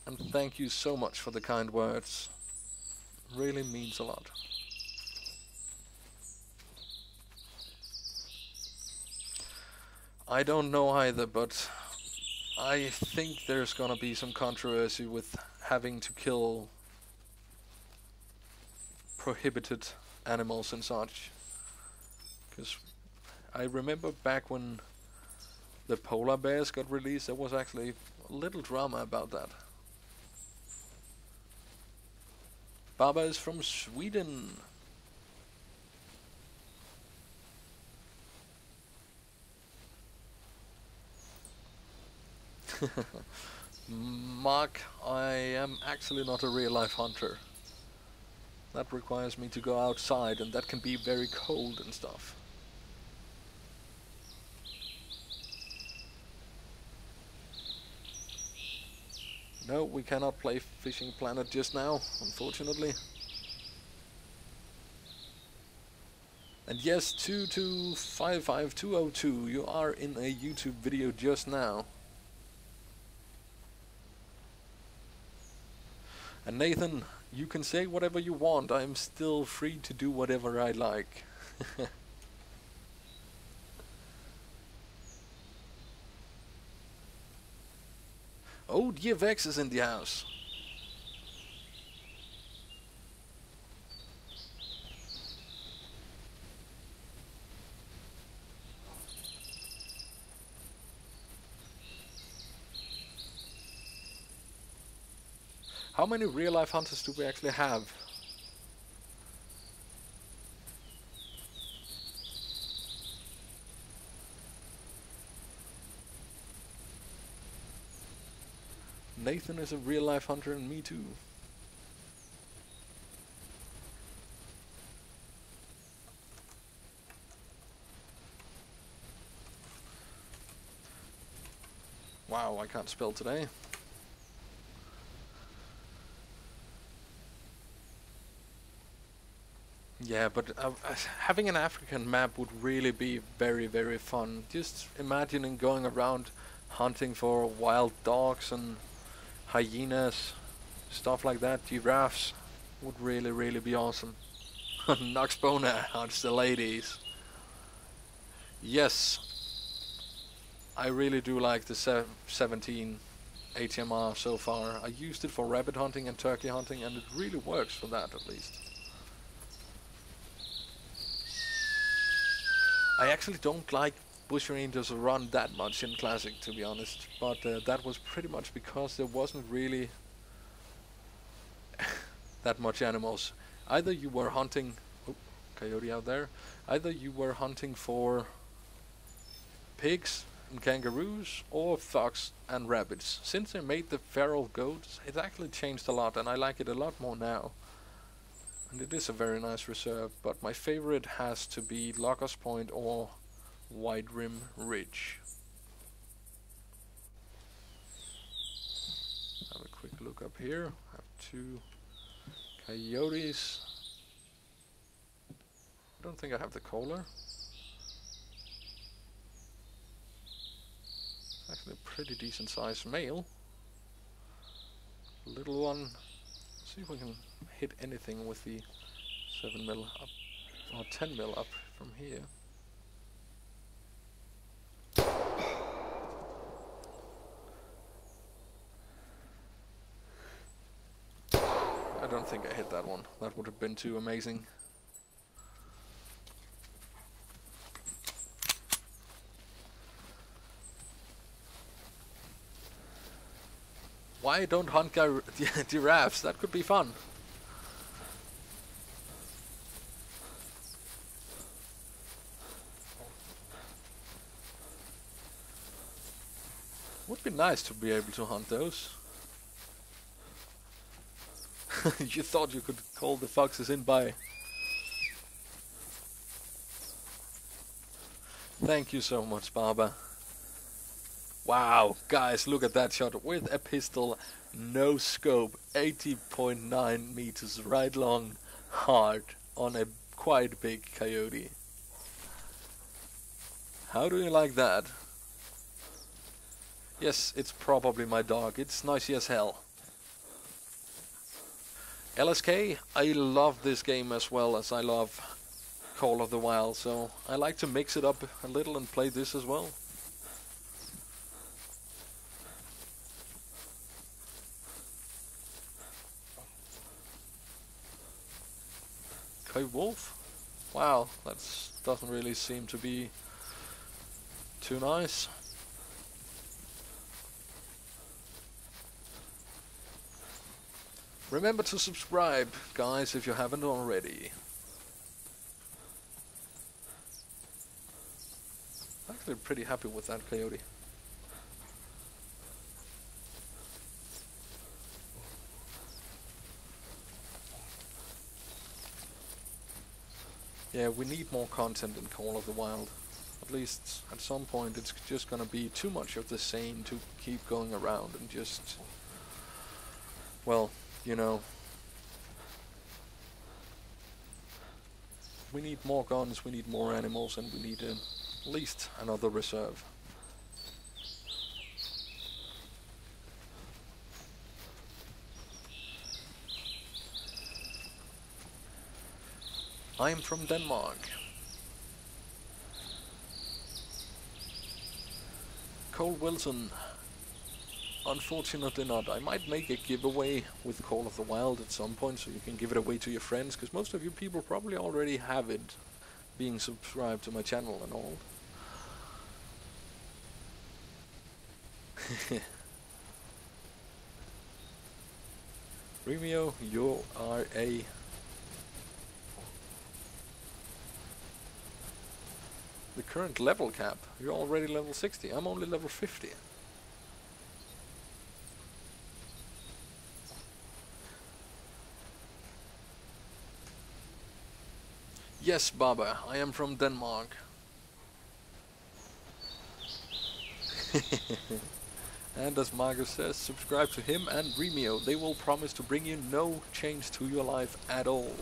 And thank you so much for the kind words. Really means a lot. I don't know either, but I think there's gonna be some controversy with having to kill prohibited animals and such. Because I remember back when the polar bears got released, there was actually a little drama about that. Baba is from Sweden. Mark, I am actually not a real-life hunter. That requires me to go outside, and that can be very cold and stuff. No, we cannot play Fishing Planet just now, unfortunately. And yes, two two five five two oh two, you are in a YouTube video just now. And Nathan, you can say whatever you want, I'm still free to do whatever I like. Oh, D F X is in the house. How many real-life hunters do we actually have? Nathan is a real-life hunter, and me too. Wow, I can't spell today. Yeah, but uh, having an African map would really be very, very fun. Just imagining going around hunting for wild dogs and hyenas, stuff like that, giraffes, would really, really be awesome. Nox Bona hunts the ladies. Yes, I really do like the seventeen H M R so far. I used it for rabbit hunting and turkey hunting, and it really works for that, at least. I actually don't like Bush Rangers Run that much in Classic, to be honest, but uh, that was pretty much because there wasn't really that much animals. Either you were hunting, oh, coyote out there, either you were hunting for pigs and kangaroos or fox and rabbits. Since they made the feral goats, it actually changed a lot, and I like it a lot more now. And it is a very nice reserve, but my favorite has to be Lakos Point or Wide Rim Ridge. Have a quick look up here. I have two coyotes. I don't think I have the collar. It's actually a pretty decent sized male. Little one. See if we can hit anything with the seven mil up or ten mil up from here. don't think I hit that one. That would have been too amazing. Why don't hunt gir giraffes? That could be fun. Would be nice to be able to hunt those. You thought you could call the foxes in by... Thank you so much, Barbara. Wow, guys, look at that shot with a pistol, no scope, eighty point nine meters right long, hard on a quite big coyote. How do you like that? Yes, it's probably my dog. It's noisy as hell. L S K, I love this game as well as I love Call of the Wild, so I like to mix it up a little and play this as well. Coy wolf? Wow, that doesn't really seem to be too nice. Remember to subscribe, guys, if you haven't already. I'm actually pretty happy with that coyote. Yeah, we need more content in Call of the Wild. At least at some point it's just gonna be too much of the same to keep going around and just... Well, you know... We need more guns, we need more animals, and we need uh, at least another reserve. I'm from Denmark. Cole Wilson. Unfortunately not. I might make a giveaway with Call of the Wild at some point, so you can give it away to your friends, because most of you people probably already have it, being subscribed to my channel and all. Remio, you are a... The current level cap. You're already level sixty. I'm only level fifty. Yes, Baba, I am from Denmark. And as Marcus says, subscribe to him and Remio. They will promise to bring you no change to your life at all.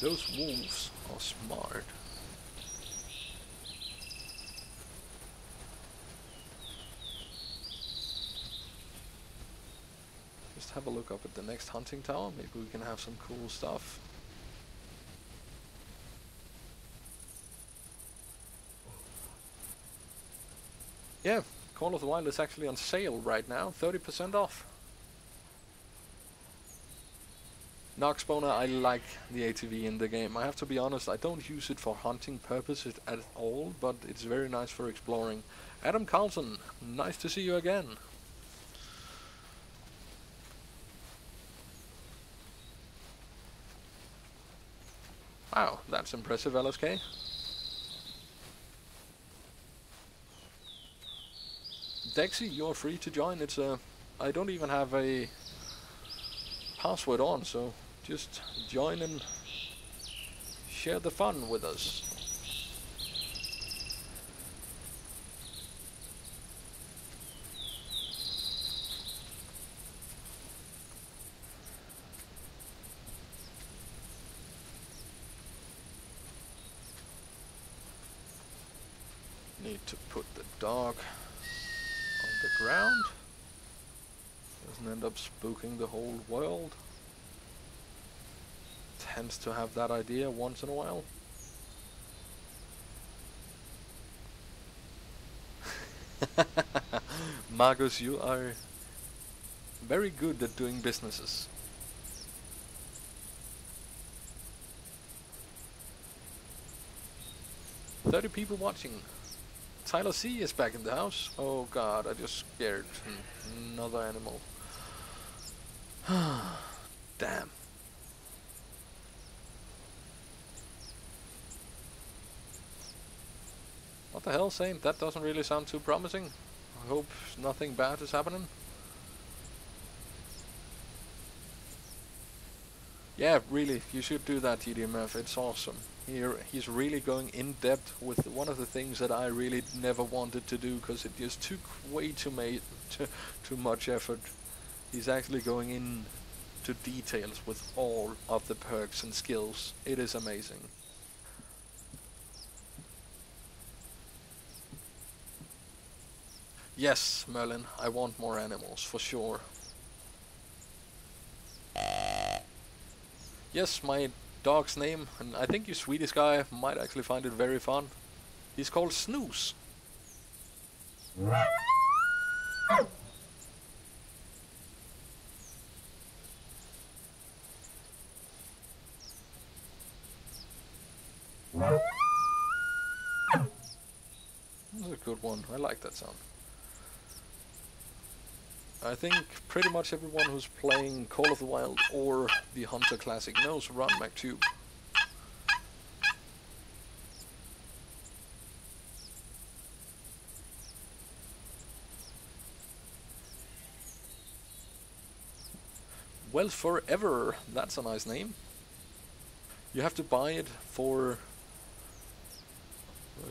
Those wolves are smart. Just have a look up at the next hunting tower. Maybe we can have some cool stuff. Yeah, Call of the Wild is actually on sale right now. thirty percent off. Noxboner, I like the A T V in the game. I have to be honest, I don't use it for hunting purposes at all, but it's very nice for exploring. Adam Carlson, nice to see you again. Wow, that's impressive, L S K. Dexy, you're free to join. It's a... I don't even have a password on, so... Just join and share the fun with us. Need to put the dog on the ground. Doesn't end up spooking the whole world. Tends to have that idea once in a while. Marcus, you are very good at doing businesses. thirty people watching. Tyler C is back in the house. Oh god, I just scared another animal. Damn. What the hell, Saint? That doesn't really sound too promising. I hope nothing bad is happening. Yeah, really, you should do that, T D M F. It's awesome. Here, he's really going in depth with one of the things that I really never wanted to do because it just took way too, too, too much effort. He's actually going in to details with all of the perks and skills. It is amazing. Yes, Merlin, I want more animals, for sure. Yes, my dog's name, and I think you Swedish guy might actually find it very fun. He's called Snooze. That's a good one. I like that sound. I think pretty much everyone who's playing Call of the Wild or the Hunter Classic knows Run MacTube. Well, Forever, that's a nice name. You have to buy it for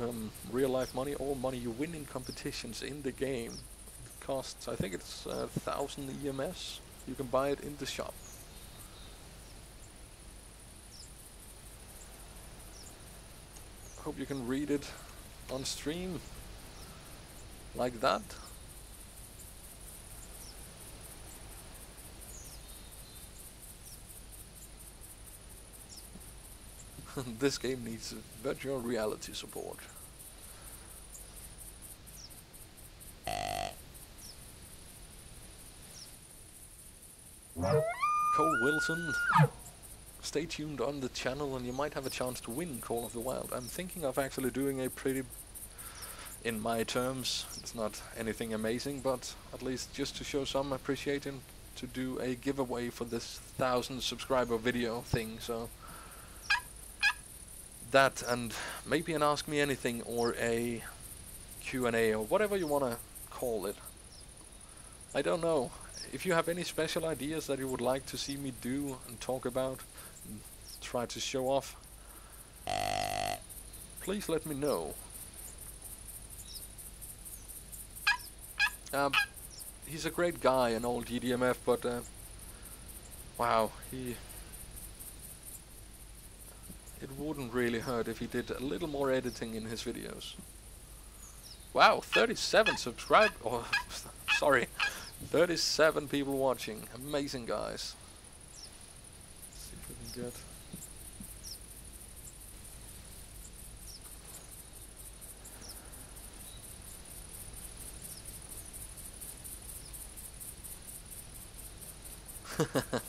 um, real life money or money you win in competitions in the game. Costs, I think it's a thousand E M S. You can buy it in the shop. Hope you can read it on stream like that. This game needs virtual reality support. Cole Wilson, stay tuned on the channel and you might have a chance to win Call of the Wild. I'm thinking of actually doing a pretty, in my terms, it's not anything amazing, but at least just to show some appreciation, to do a giveaway for this thousand subscriber video thing, so that, and maybe an Ask Me Anything or a Q and A or whatever you want to call it. I don't know. If you have any special ideas that you would like to see me do and talk about and try to show off, please let me know. Um, he's a great guy, an old G D M F, but uh, wow, he... It wouldn't really hurt if he did a little more editing in his videos. Wow, thirty-seven subscribe... Oh, sorry. thirty-seven people watching. Amazing, guys. Let's see if we can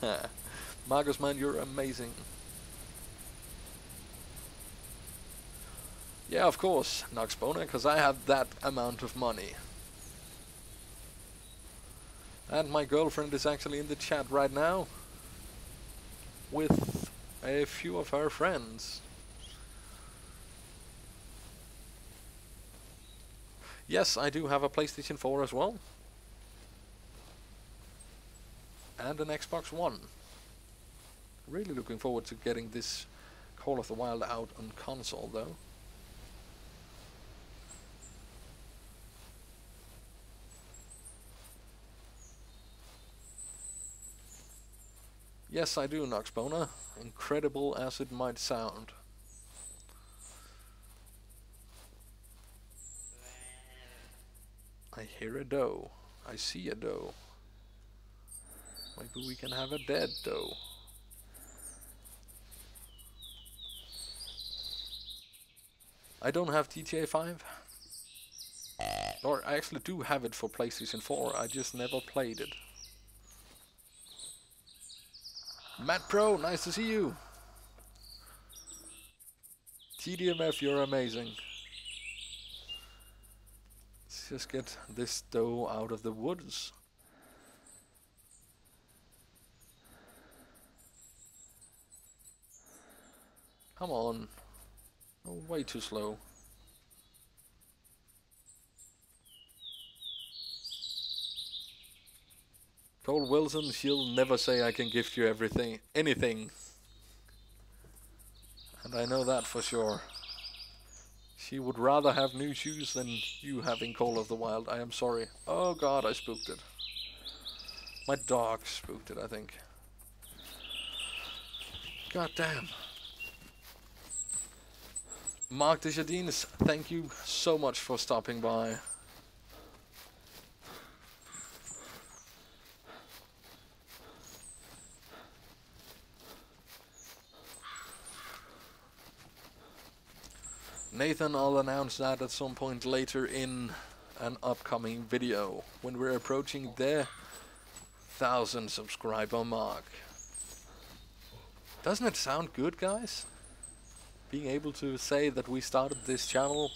get... Marcus, man, you're amazing. Yeah, of course, Noxbona, because I have that amount of money. And my girlfriend is actually in the chat right now with a few of her friends. Yes, I do have a PlayStation four as well. And an Xbox one. Really looking forward to getting this Call of the Wild out on console though. Yes, I do, Noxbona. Incredible as it might sound. I hear a doe. I see a doe. Maybe we can have a dead doe. I don't have G T A five. Or I actually do have it for PlayStation four, I just never played it. Matt Pro, nice to see you! T D M F, you're amazing. Let's just get this doe out of the woods. Come on. Oh, way too slow. Cole Wilson, she'll never say I can gift you everything, anything. And I know that for sure. She would rather have new shoes than you having Call of the Wild. I am sorry. Oh god, I spooked it. My dog spooked it, I think. God damn. Mark Desjardins, thank you so much for stopping by. Nathan, I'll announce that at some point later in an upcoming video, when we're approaching their thousand subscriber mark. Doesn't it sound good, guys? Being able to say that we started this channel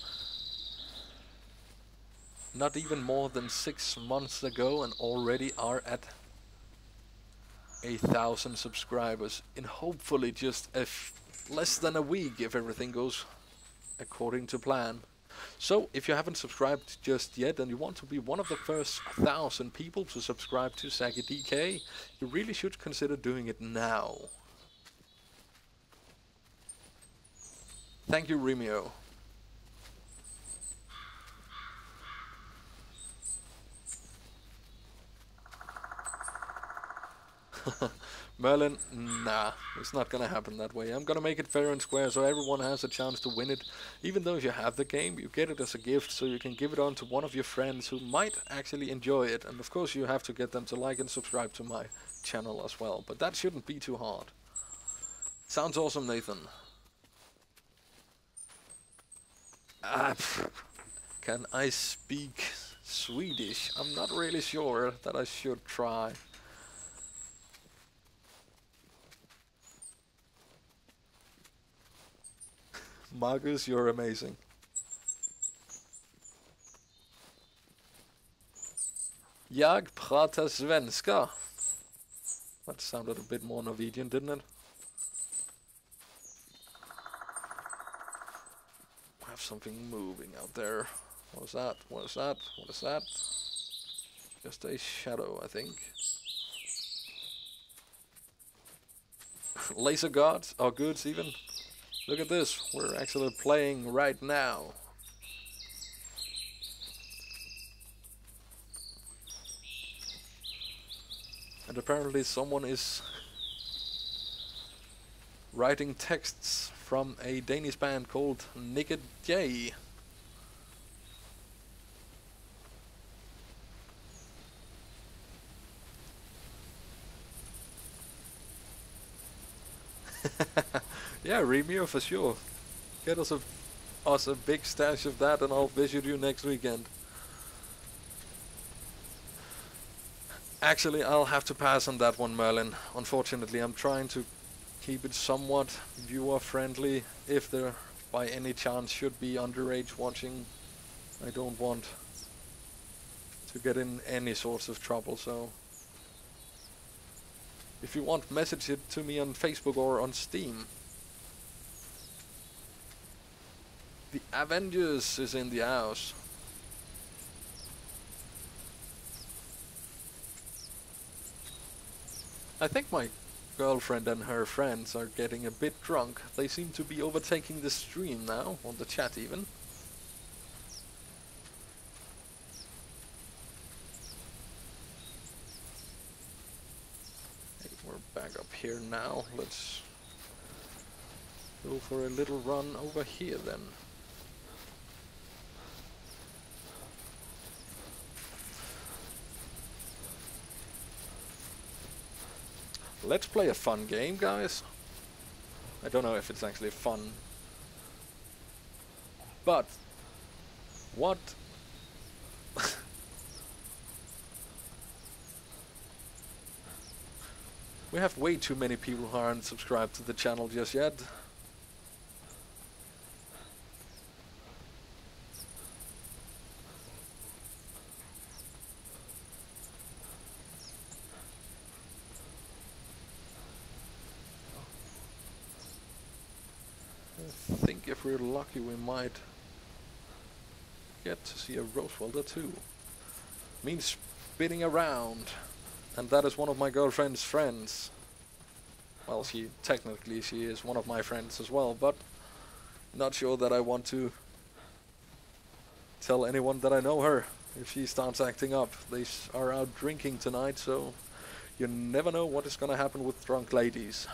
not even more than six months ago and already are at a thousand subscribers in hopefully just a f less than a week if everything goes according to plan. So if you haven't subscribed just yet and you want to be one of the first thousand people to subscribe to ZaggiDK, you really should consider doing it now. Thank you, Remio. Merlin, nah, it's not gonna happen that way. I'm gonna make it fair and square so everyone has a chance to win it. Even though you have the game, you get it as a gift so you can give it on to one of your friends who might actually enjoy it. And of course you have to get them to like and subscribe to my channel as well. But that shouldn't be too hard. Sounds awesome, Nathan. Ah, can I speak Swedish? I'm not really sure that I should try. Marcus, you're amazing. Jag pratar svenska. That sounded a bit more Norwegian, didn't it? Have something moving out there. What is that? What is that? What is that? Just a shadow, I think. Laser guards are goods even. Look at this, we're actually playing right now. And apparently someone is writing texts from a Danish band called Naked J. Yeah, Remio, for sure. Get us a, us a big stash of that and I'll visit you next weekend. Actually, I'll have to pass on that one, Merlin. Unfortunately, I'm trying to keep it somewhat viewer friendly. If there by any chance should be underage watching, I don't want to get in any sorts of trouble, so if you want, message it to me on Facebook or on Steam. The Avengers is in the house. I think my girlfriend and her friends are getting a bit drunk. They seem to be overtaking the stream now, or the chat even. Hey, we're back up here now. Let's go for a little run over here then. Let's play a fun game, guys. I don't know if it's actually fun. But what We have way too many people who aren't subscribed to the channel just yet. I think if we're lucky we might get to see a Rosewater too. Means spinning around. And that is one of my girlfriend's friends. Well, she technically she is one of my friends as well, but not sure that I want to tell anyone that I know her. If she starts acting up, they are out drinking tonight, so you never know what is going to happen with drunk ladies.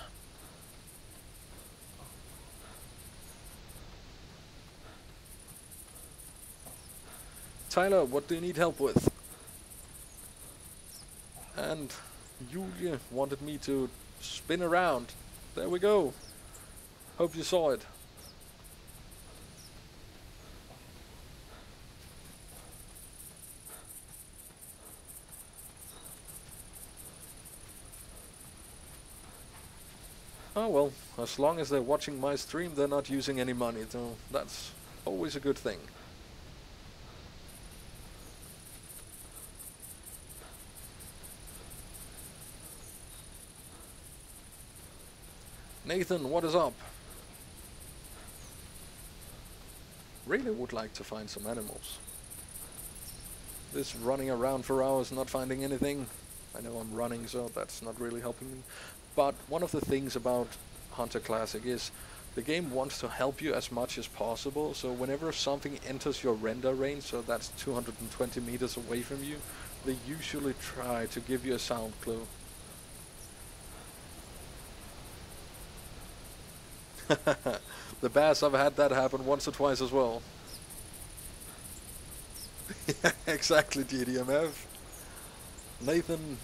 Tyler, what do you need help with? And Julia wanted me to spin around. There we go. Hope you saw it. Oh well, as long as they're watching my stream, they're not using any money, so that's always a good thing. Nathan, what is up? Really would like to find some animals. This running around for hours not finding anything. I know I'm running, so that's not really helping me. But one of the things about Hunter Classic is the game wants to help you as much as possible. So whenever something enters your render range, so that's two hundred twenty meters away from you, they usually try to give you a sound clue. The bass, I've had that happen once or twice as well. Yeah, exactly, G D M F. Nathan,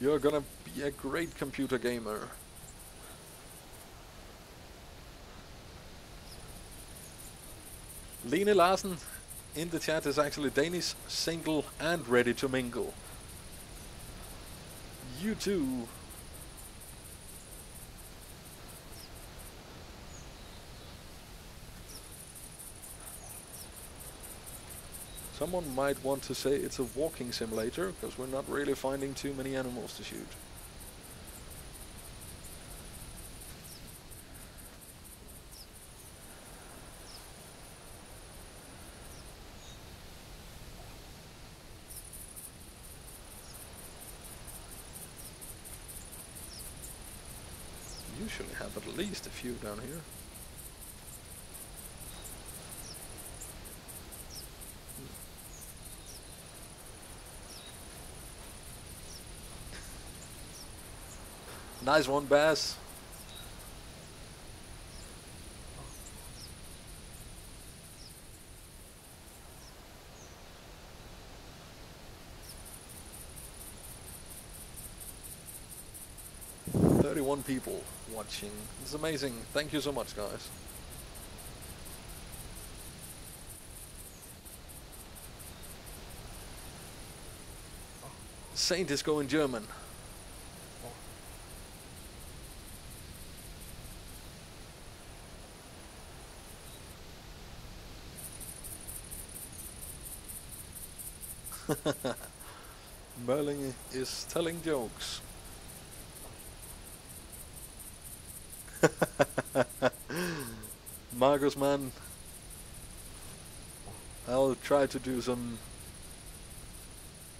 you're gonna be a great computer gamer. Lene Larsen in the chat is actually Danish, single and ready to mingle. You too. Someone might want to say it's a walking simulator, because we're not really finding too many animals to shoot. Usually have at least a few down here. Nice one, Bass. thirty-one people watching. It's amazing. Thank you so much, guys. Saint is going German. Merling is telling jokes. Marcus, man, I'll try to do some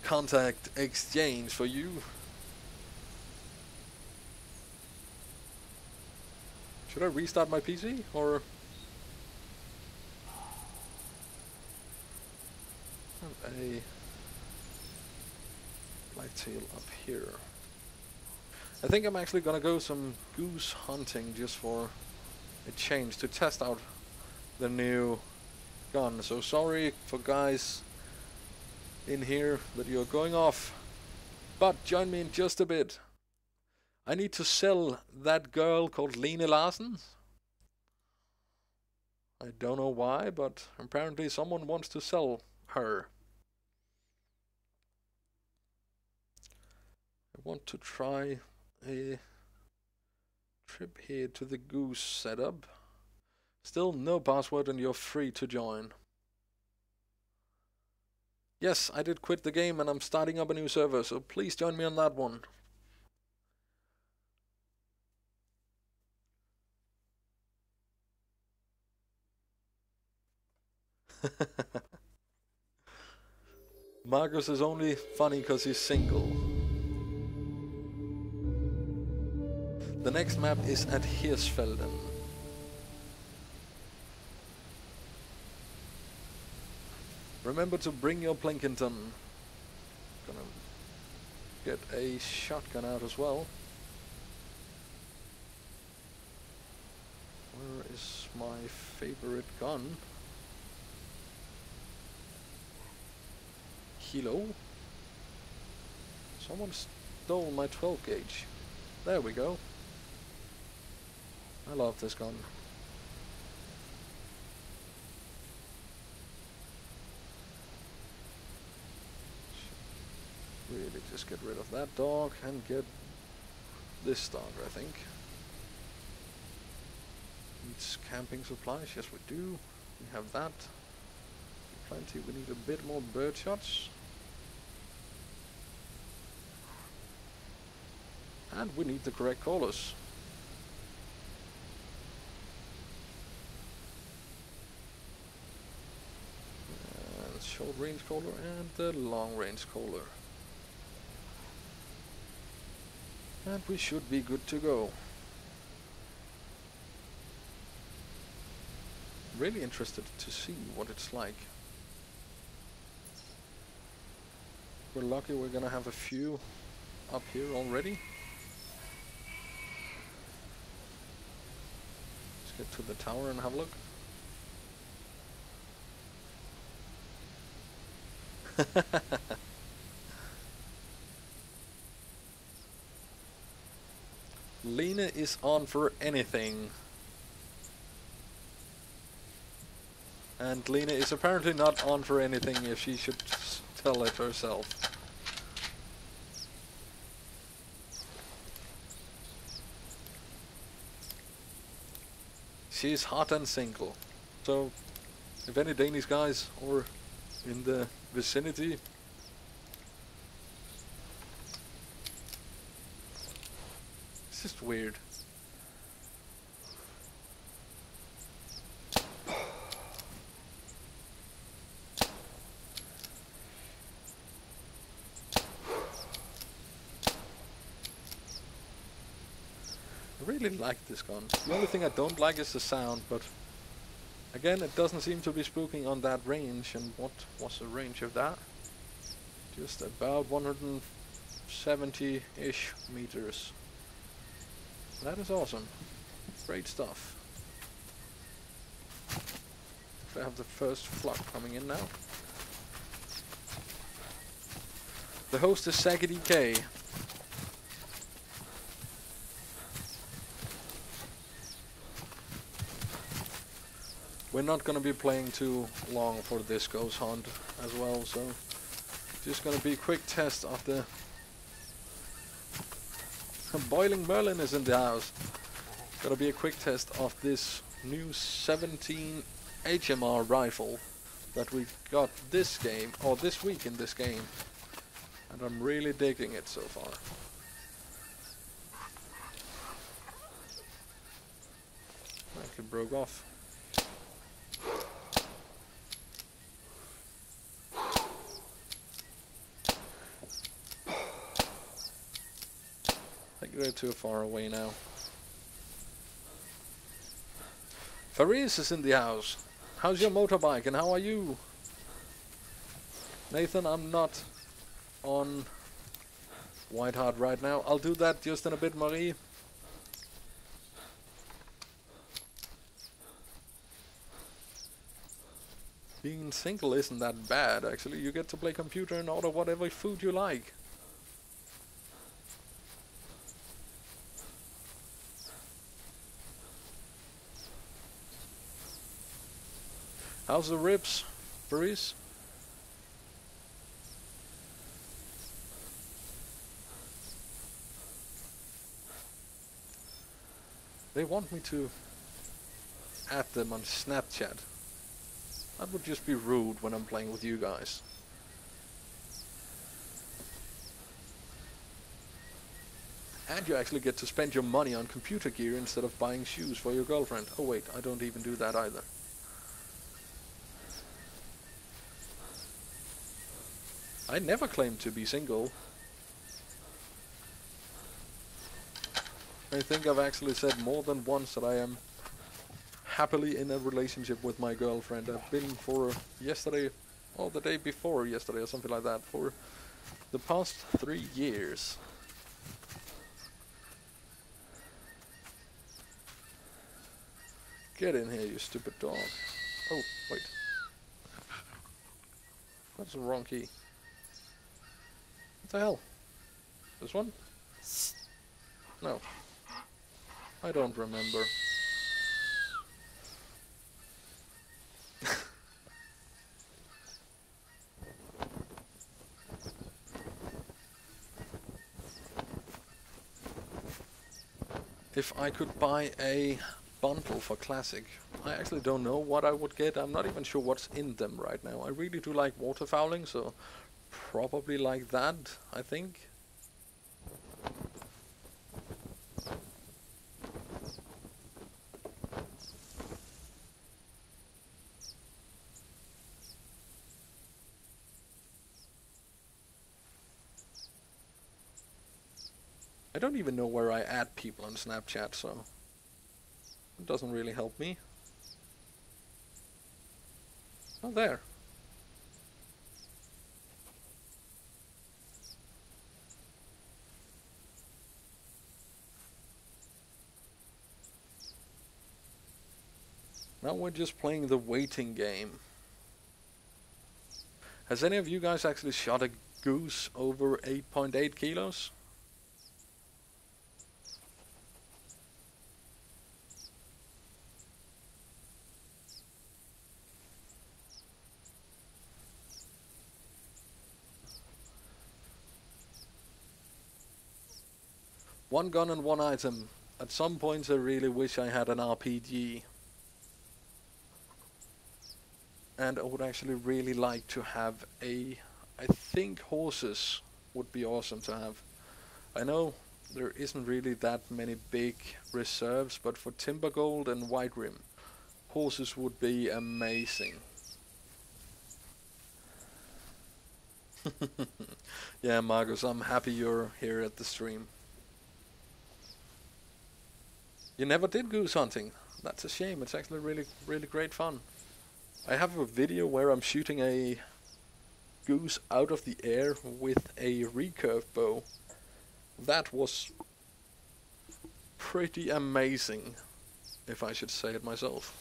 contact exchange for you. Should I restart my P C or? I tail up here. I think I'm actually gonna go some goose hunting just for a change to test out the new gun. So sorry for guys in here that you're going off, but join me in just a bit. I need to sell that girl called Lene Larsen. I don't know why, but apparently someone wants to sell her. I want to try a trip here to the goose setup. Still no password and you're free to join. Yes, I did quit the game and I'm starting up a new server, so please join me on that one. Marcus is only funny because he's single. The next map is at Hirschfelden. Remember to bring your Plinkington. Gonna get a shotgun out as well. Where is my favorite gun? Kilo. Someone stole my twelve gauge. There we go. I love this gun. Should really just get rid of that dog and get this dog, I think. Needs camping supplies, yes we do. We have that. Plenty, we need a bit more bird shots. And we need the correct callers. And short range caller and the long range caller. And we should be good to go. Really interested to see what it's like. We're lucky we're gonna have a few up here already. Let's get to the tower and have a look. Lena is on for anything. And Lena is apparently not on for anything if she should tell it herself. She's hot and single. So, if any Danish guys or in the vicinity, it's just weird. I really like this gun. The only thing I don't like is the sound, but again, it doesn't seem to be spooking on that range. And what was the range of that? Just about one hundred seventy-ish meters. That is awesome. Great stuff. I have the first flock coming in now. The host is ZaggiDK. We're not going to be playing too long for this ghost hunt as well, so just going to be a quick test of the... Boiling Merlin is in the house. Going to be a quick test of this new seventeen H M R rifle that we got this game, or this week in this game. And I'm really digging it so far. Actually broke off. They're too far away now. Faris is in the house. How's your motorbike and how are you? Nathan, I'm not on Whitehart right now. I'll do that just in a bit, Marie. Being single isn't that bad, actually. You get to play computer and order whatever food you like. How's the ribs, Faris? They want me to add them on Snapchat. That would just be rude when I'm playing with you guys. And you actually get to spend your money on computer gear instead of buying shoes for your girlfriend. Oh wait, I don't even do that either. I never claimed to be single. I think I've actually said more than once that I am happily in a relationship with my girlfriend. I've been for yesterday, or the day before yesterday or something like that, for the past three years. Get in here, you stupid dog. Oh, wait. That's the wrong key. What the hell? This one? No. I don't remember. If I could buy a bundle for Classic. I actually don't know what I would get. I'm not even sure what's in them right now. I really do like waterfowling, so probably like that, I think. I don't even know where I add people on Snapchat, so it doesn't really help me. Oh, there. Now we're just playing the waiting game. Has any of you guys actually shot a goose over eight point eight kilos? One gun and one item. At some points I really wish I had an R P G. And I would actually really like to have a... I think horses would be awesome to have. I know there isn't really that many big reserves, but for Timbergold and Wide Rim, horses would be amazing. Yeah, Marcus, I'm happy you're here at the stream. You never did goose hunting. That's a shame. It's actually really, really great fun. I have a video where I'm shooting a goose out of the air with a recurve bow. That was pretty amazing, if I should say it myself.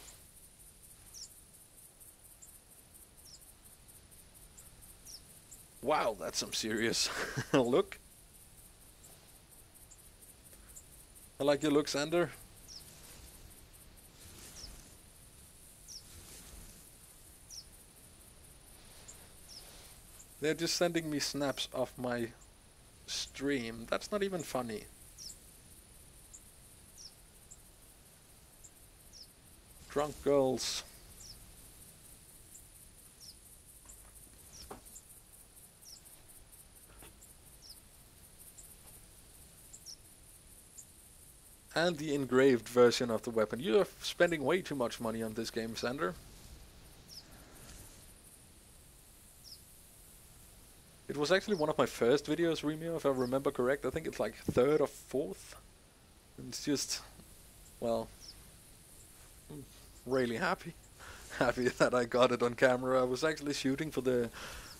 Wow, that's some serious look. I like your look, Sander. They're just sending me snaps of my stream. That's not even funny. Drunk girls. And the engraved version of the weapon. You're spending way too much money on this game, Sander. It was actually one of my first videos, Remio, if I remember correct. I think it's like third or fourth. And it's just, well, I'm really happy. Happy that I got it on camera. I was actually shooting for the,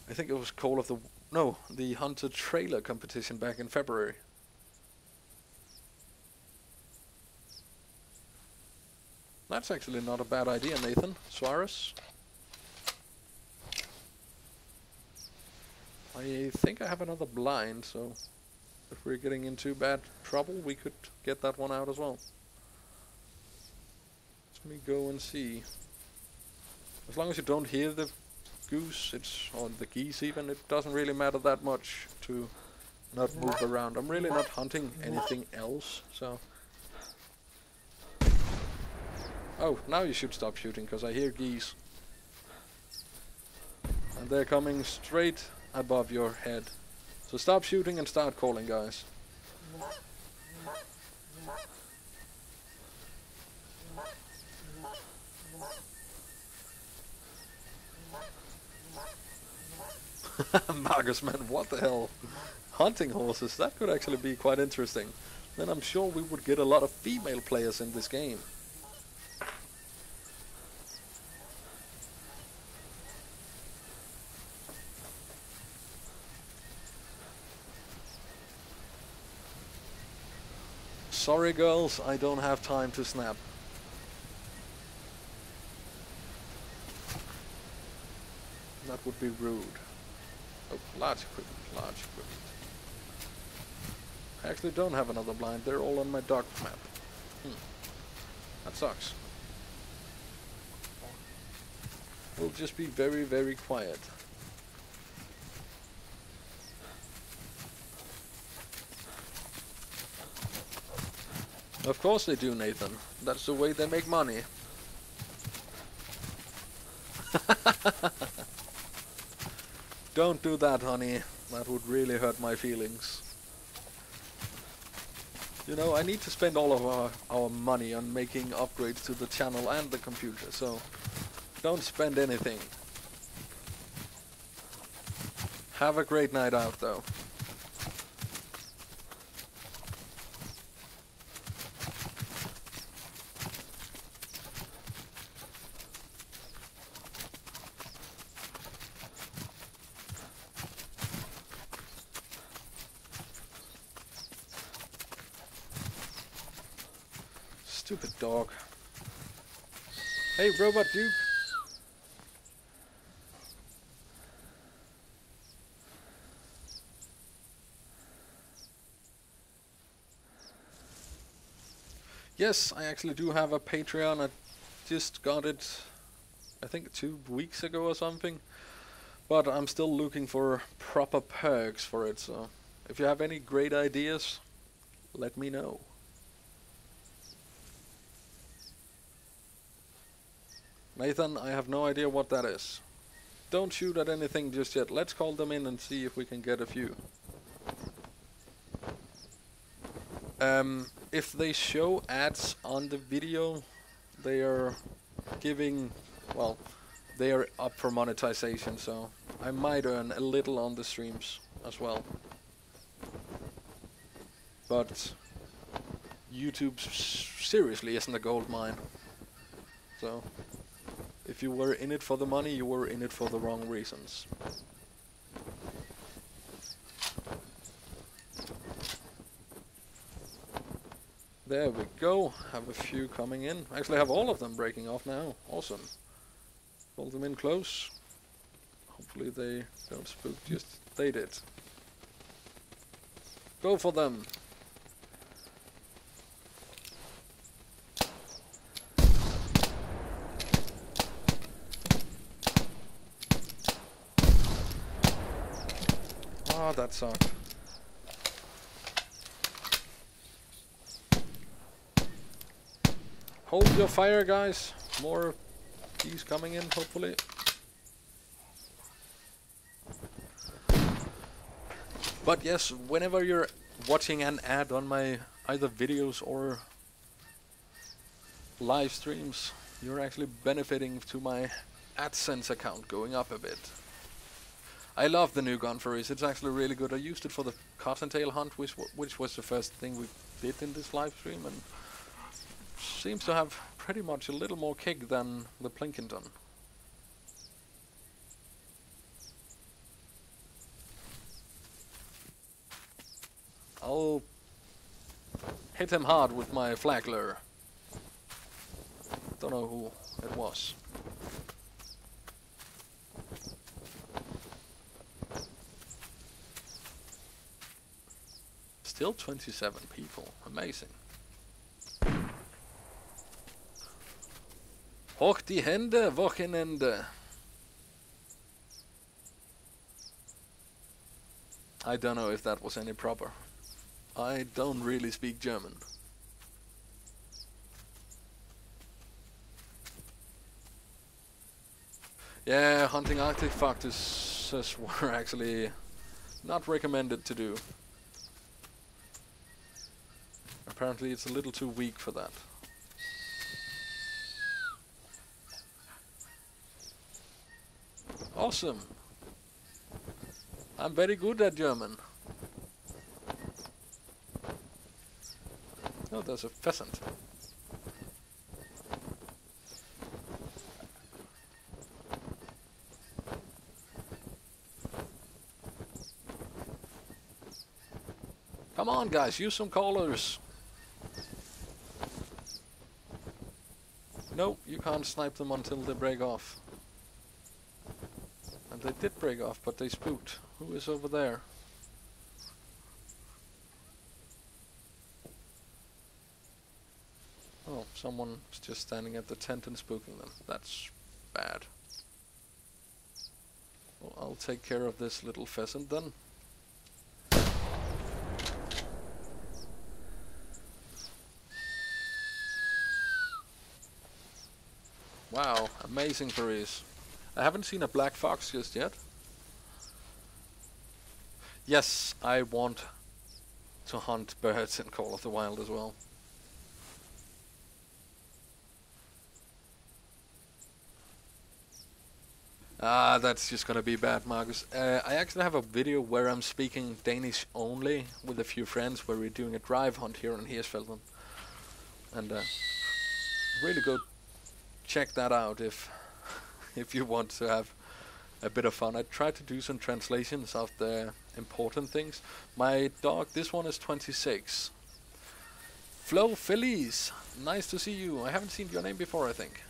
I think it was Call of the, no, the Hunter trailer competition back in February. That's actually not a bad idea, Nathan Suarez. I think I have another blind, so if we're getting into bad trouble, we could get that one out as well. Let me go and see. As long as you don't hear the goose, it's or the geese even, it doesn't really matter that much to not move around. I'm really not hunting anything else, so Oh, now you should stop shooting, because I hear geese. And they're coming straight above your head. So stop shooting and start calling, guys. Marcus, man, what the hell? Hunting horses, that could actually be quite interesting. Then I'm sure we would get a lot of female players in this game. Sorry girls, I don't have time to snap. That would be rude. Oh, large equipment, large equipment. I actually don't have another blind, they're all on my dog map. Hmm. That sucks. We'll just be very, very quiet. Of course they do, Nathan. That's the way they make money. Don't do that, honey. That would really hurt my feelings. You know, I need to spend all of our, our money on making upgrades to the channel and the computer, so don't spend anything. Have a great night out, though. Dog. Hey, Robot Duke. Yes, I actually do have a Patreon. I just got it, I think, two weeks ago or something. But I'm still looking for proper perks for it. So if you have any great ideas, let me know. Nathan, I have no idea what that is. Don't shoot at anything just yet. Let's call them in and see if we can get a few. Um, if they show ads on the video, they are giving, well, they are up for monetization, so I might earn a little on the streams as well. But YouTube seriously isn't a gold mine. So if you were in it for the money, you were in it for the wrong reasons. There we go. Have a few coming in. I actually have all of them breaking off now. Awesome. Pull them in close. Hopefully they don't spook just they did. Go for them. Oh, that sucked. Hold your fire, guys. More bees coming in, hopefully. But yes, whenever you're watching an ad on my either videos or live streams, you're actually benefiting to my AdSense account going up a bit. I love the new gun for it. It's actually really good. I used it for the cottontail hunt, which, w which was the first thing we did in this live stream, and seems to have pretty much a little more kick than the Plinkington. I'll hit him hard with my flagler. Don't know who it was. Still twenty-seven people. Amazing. Hoch die Hände, Wochenende. I don't know if that was any proper. I don't really speak German. Yeah, hunting artifact is as we're actually not recommended to do. Apparently it's a little too weak for that. Awesome. I'm very good at German. Oh, there's a pheasant. Come on, guys, use some collars. No, you can't snipe them until they break off. And they did break off, but they spooked. Who is over there? Oh, someone's just standing at the tent and spooking them. That's bad. Well, I'll take care of this little pheasant then. Wow, amazing breeze. I haven't seen a black fox just yet. Yes, I want to hunt birds in Call of the Wild as well. Ah, that's just gonna be bad, Marcus. Uh, I actually have a video where I'm speaking Danish only with a few friends where we're doing a drive hunt here in Hirschfelden. And uh, really good. Check that out if if you want to have a bit of fun. I tried to do some translations of the important things. My dog, this one is twenty-six. Flo Feliz, nice to see you. I haven't seen your name before, I think.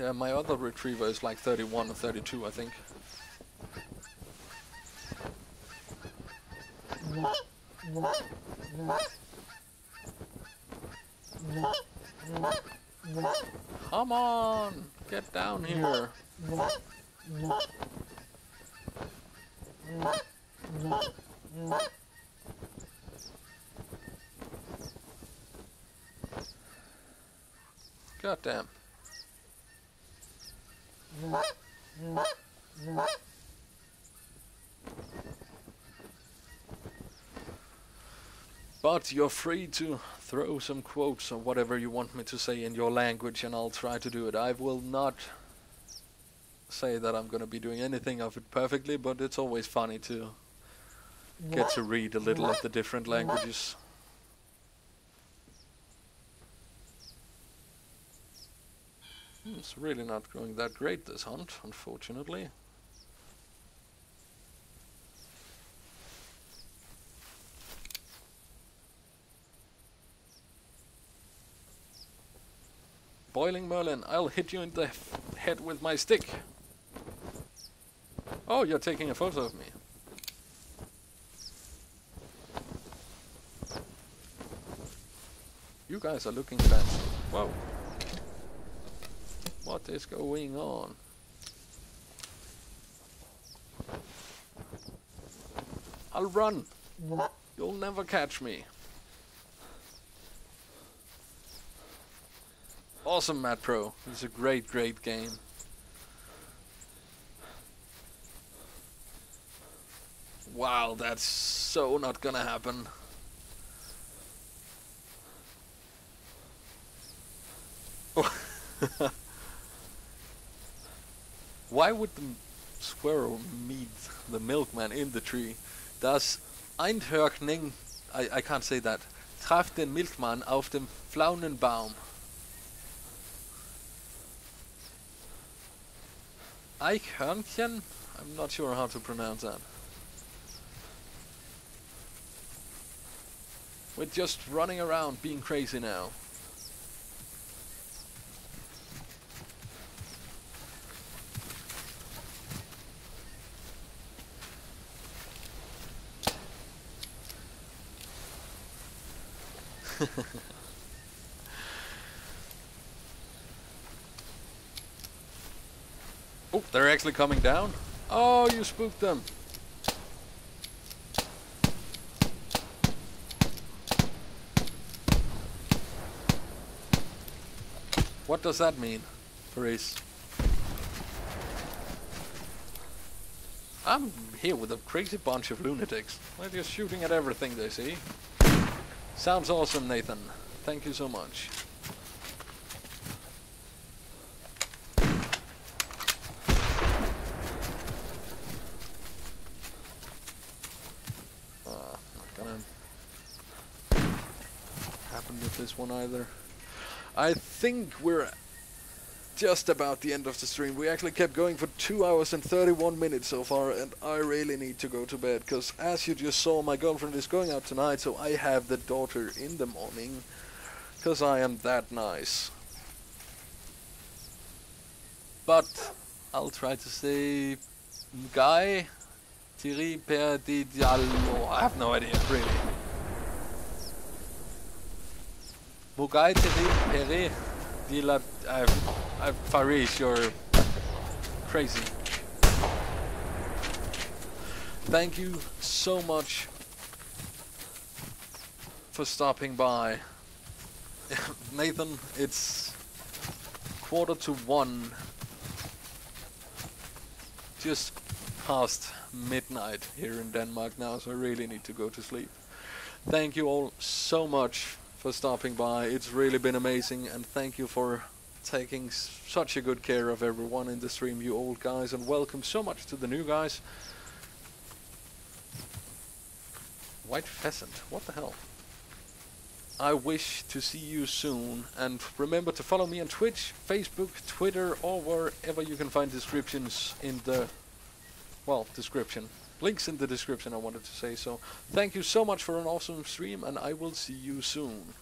Yeah, my other retriever is like thirty-one or thirty-two, I think. Come on! Get down here! Goddamn. But you're free to throw some quotes or whatever you want me to say in your language, and I'll try to do it. I will not say that I'm going to be doing anything of it perfectly, but it's always funny to get to read a little of the different languages. It's really not going that great, this hunt, unfortunately. Boiling Merlin, I'll hit you in the head with my stick. Oh, you're taking a photo of me. You guys are looking fast. Whoa. What is going on? I'll run. You'll never catch me. Awesome, Matt Pro. It's a great, great game. Wow, that's so not gonna happen. Oh. Why would the squirrel meet the milkman in the tree? Das Einhörning, I, I can't say that, traf den Milchmann auf dem Pflaunenbaum. Eichhörnchen? I'm not sure how to pronounce that. We're just running around being crazy now. Oh, they're actually coming down. Oh, you spooked them. What does that mean, Paris? I'm here with a crazy bunch of lunatics. They're just shooting at everything they see. Sounds awesome, Nathan. Thank you so much. Uh, not gonna happen with this one either. I think we're just about the end of the stream. We actually kept going for two hours and thirty-one minutes so far, and I really need to go to bed, because as you just saw, my girlfriend is going out tonight, so I have the daughter in the morning, because I am that nice. But I'll try to say Guy Thierry Per Di Diallo. I have no idea, really. Mugai Pere de la Faris, you're crazy. Thank you so much for stopping by. Nathan, it's quarter to one. Just past midnight here in Denmark now, so I really need to go to sleep. Thank you all so much for stopping by. It's really been amazing, and thank you for taking such a good care of everyone in the stream, you old guys, and welcome so much to the new guys. White pheasant, what the hell? I wish to see you soon, and remember to follow me on Twitch, Facebook, Twitter, or wherever you can find descriptions in the, well, description. Links in the description, I wanted to say. So thank you so much for an awesome stream, and I will see you soon.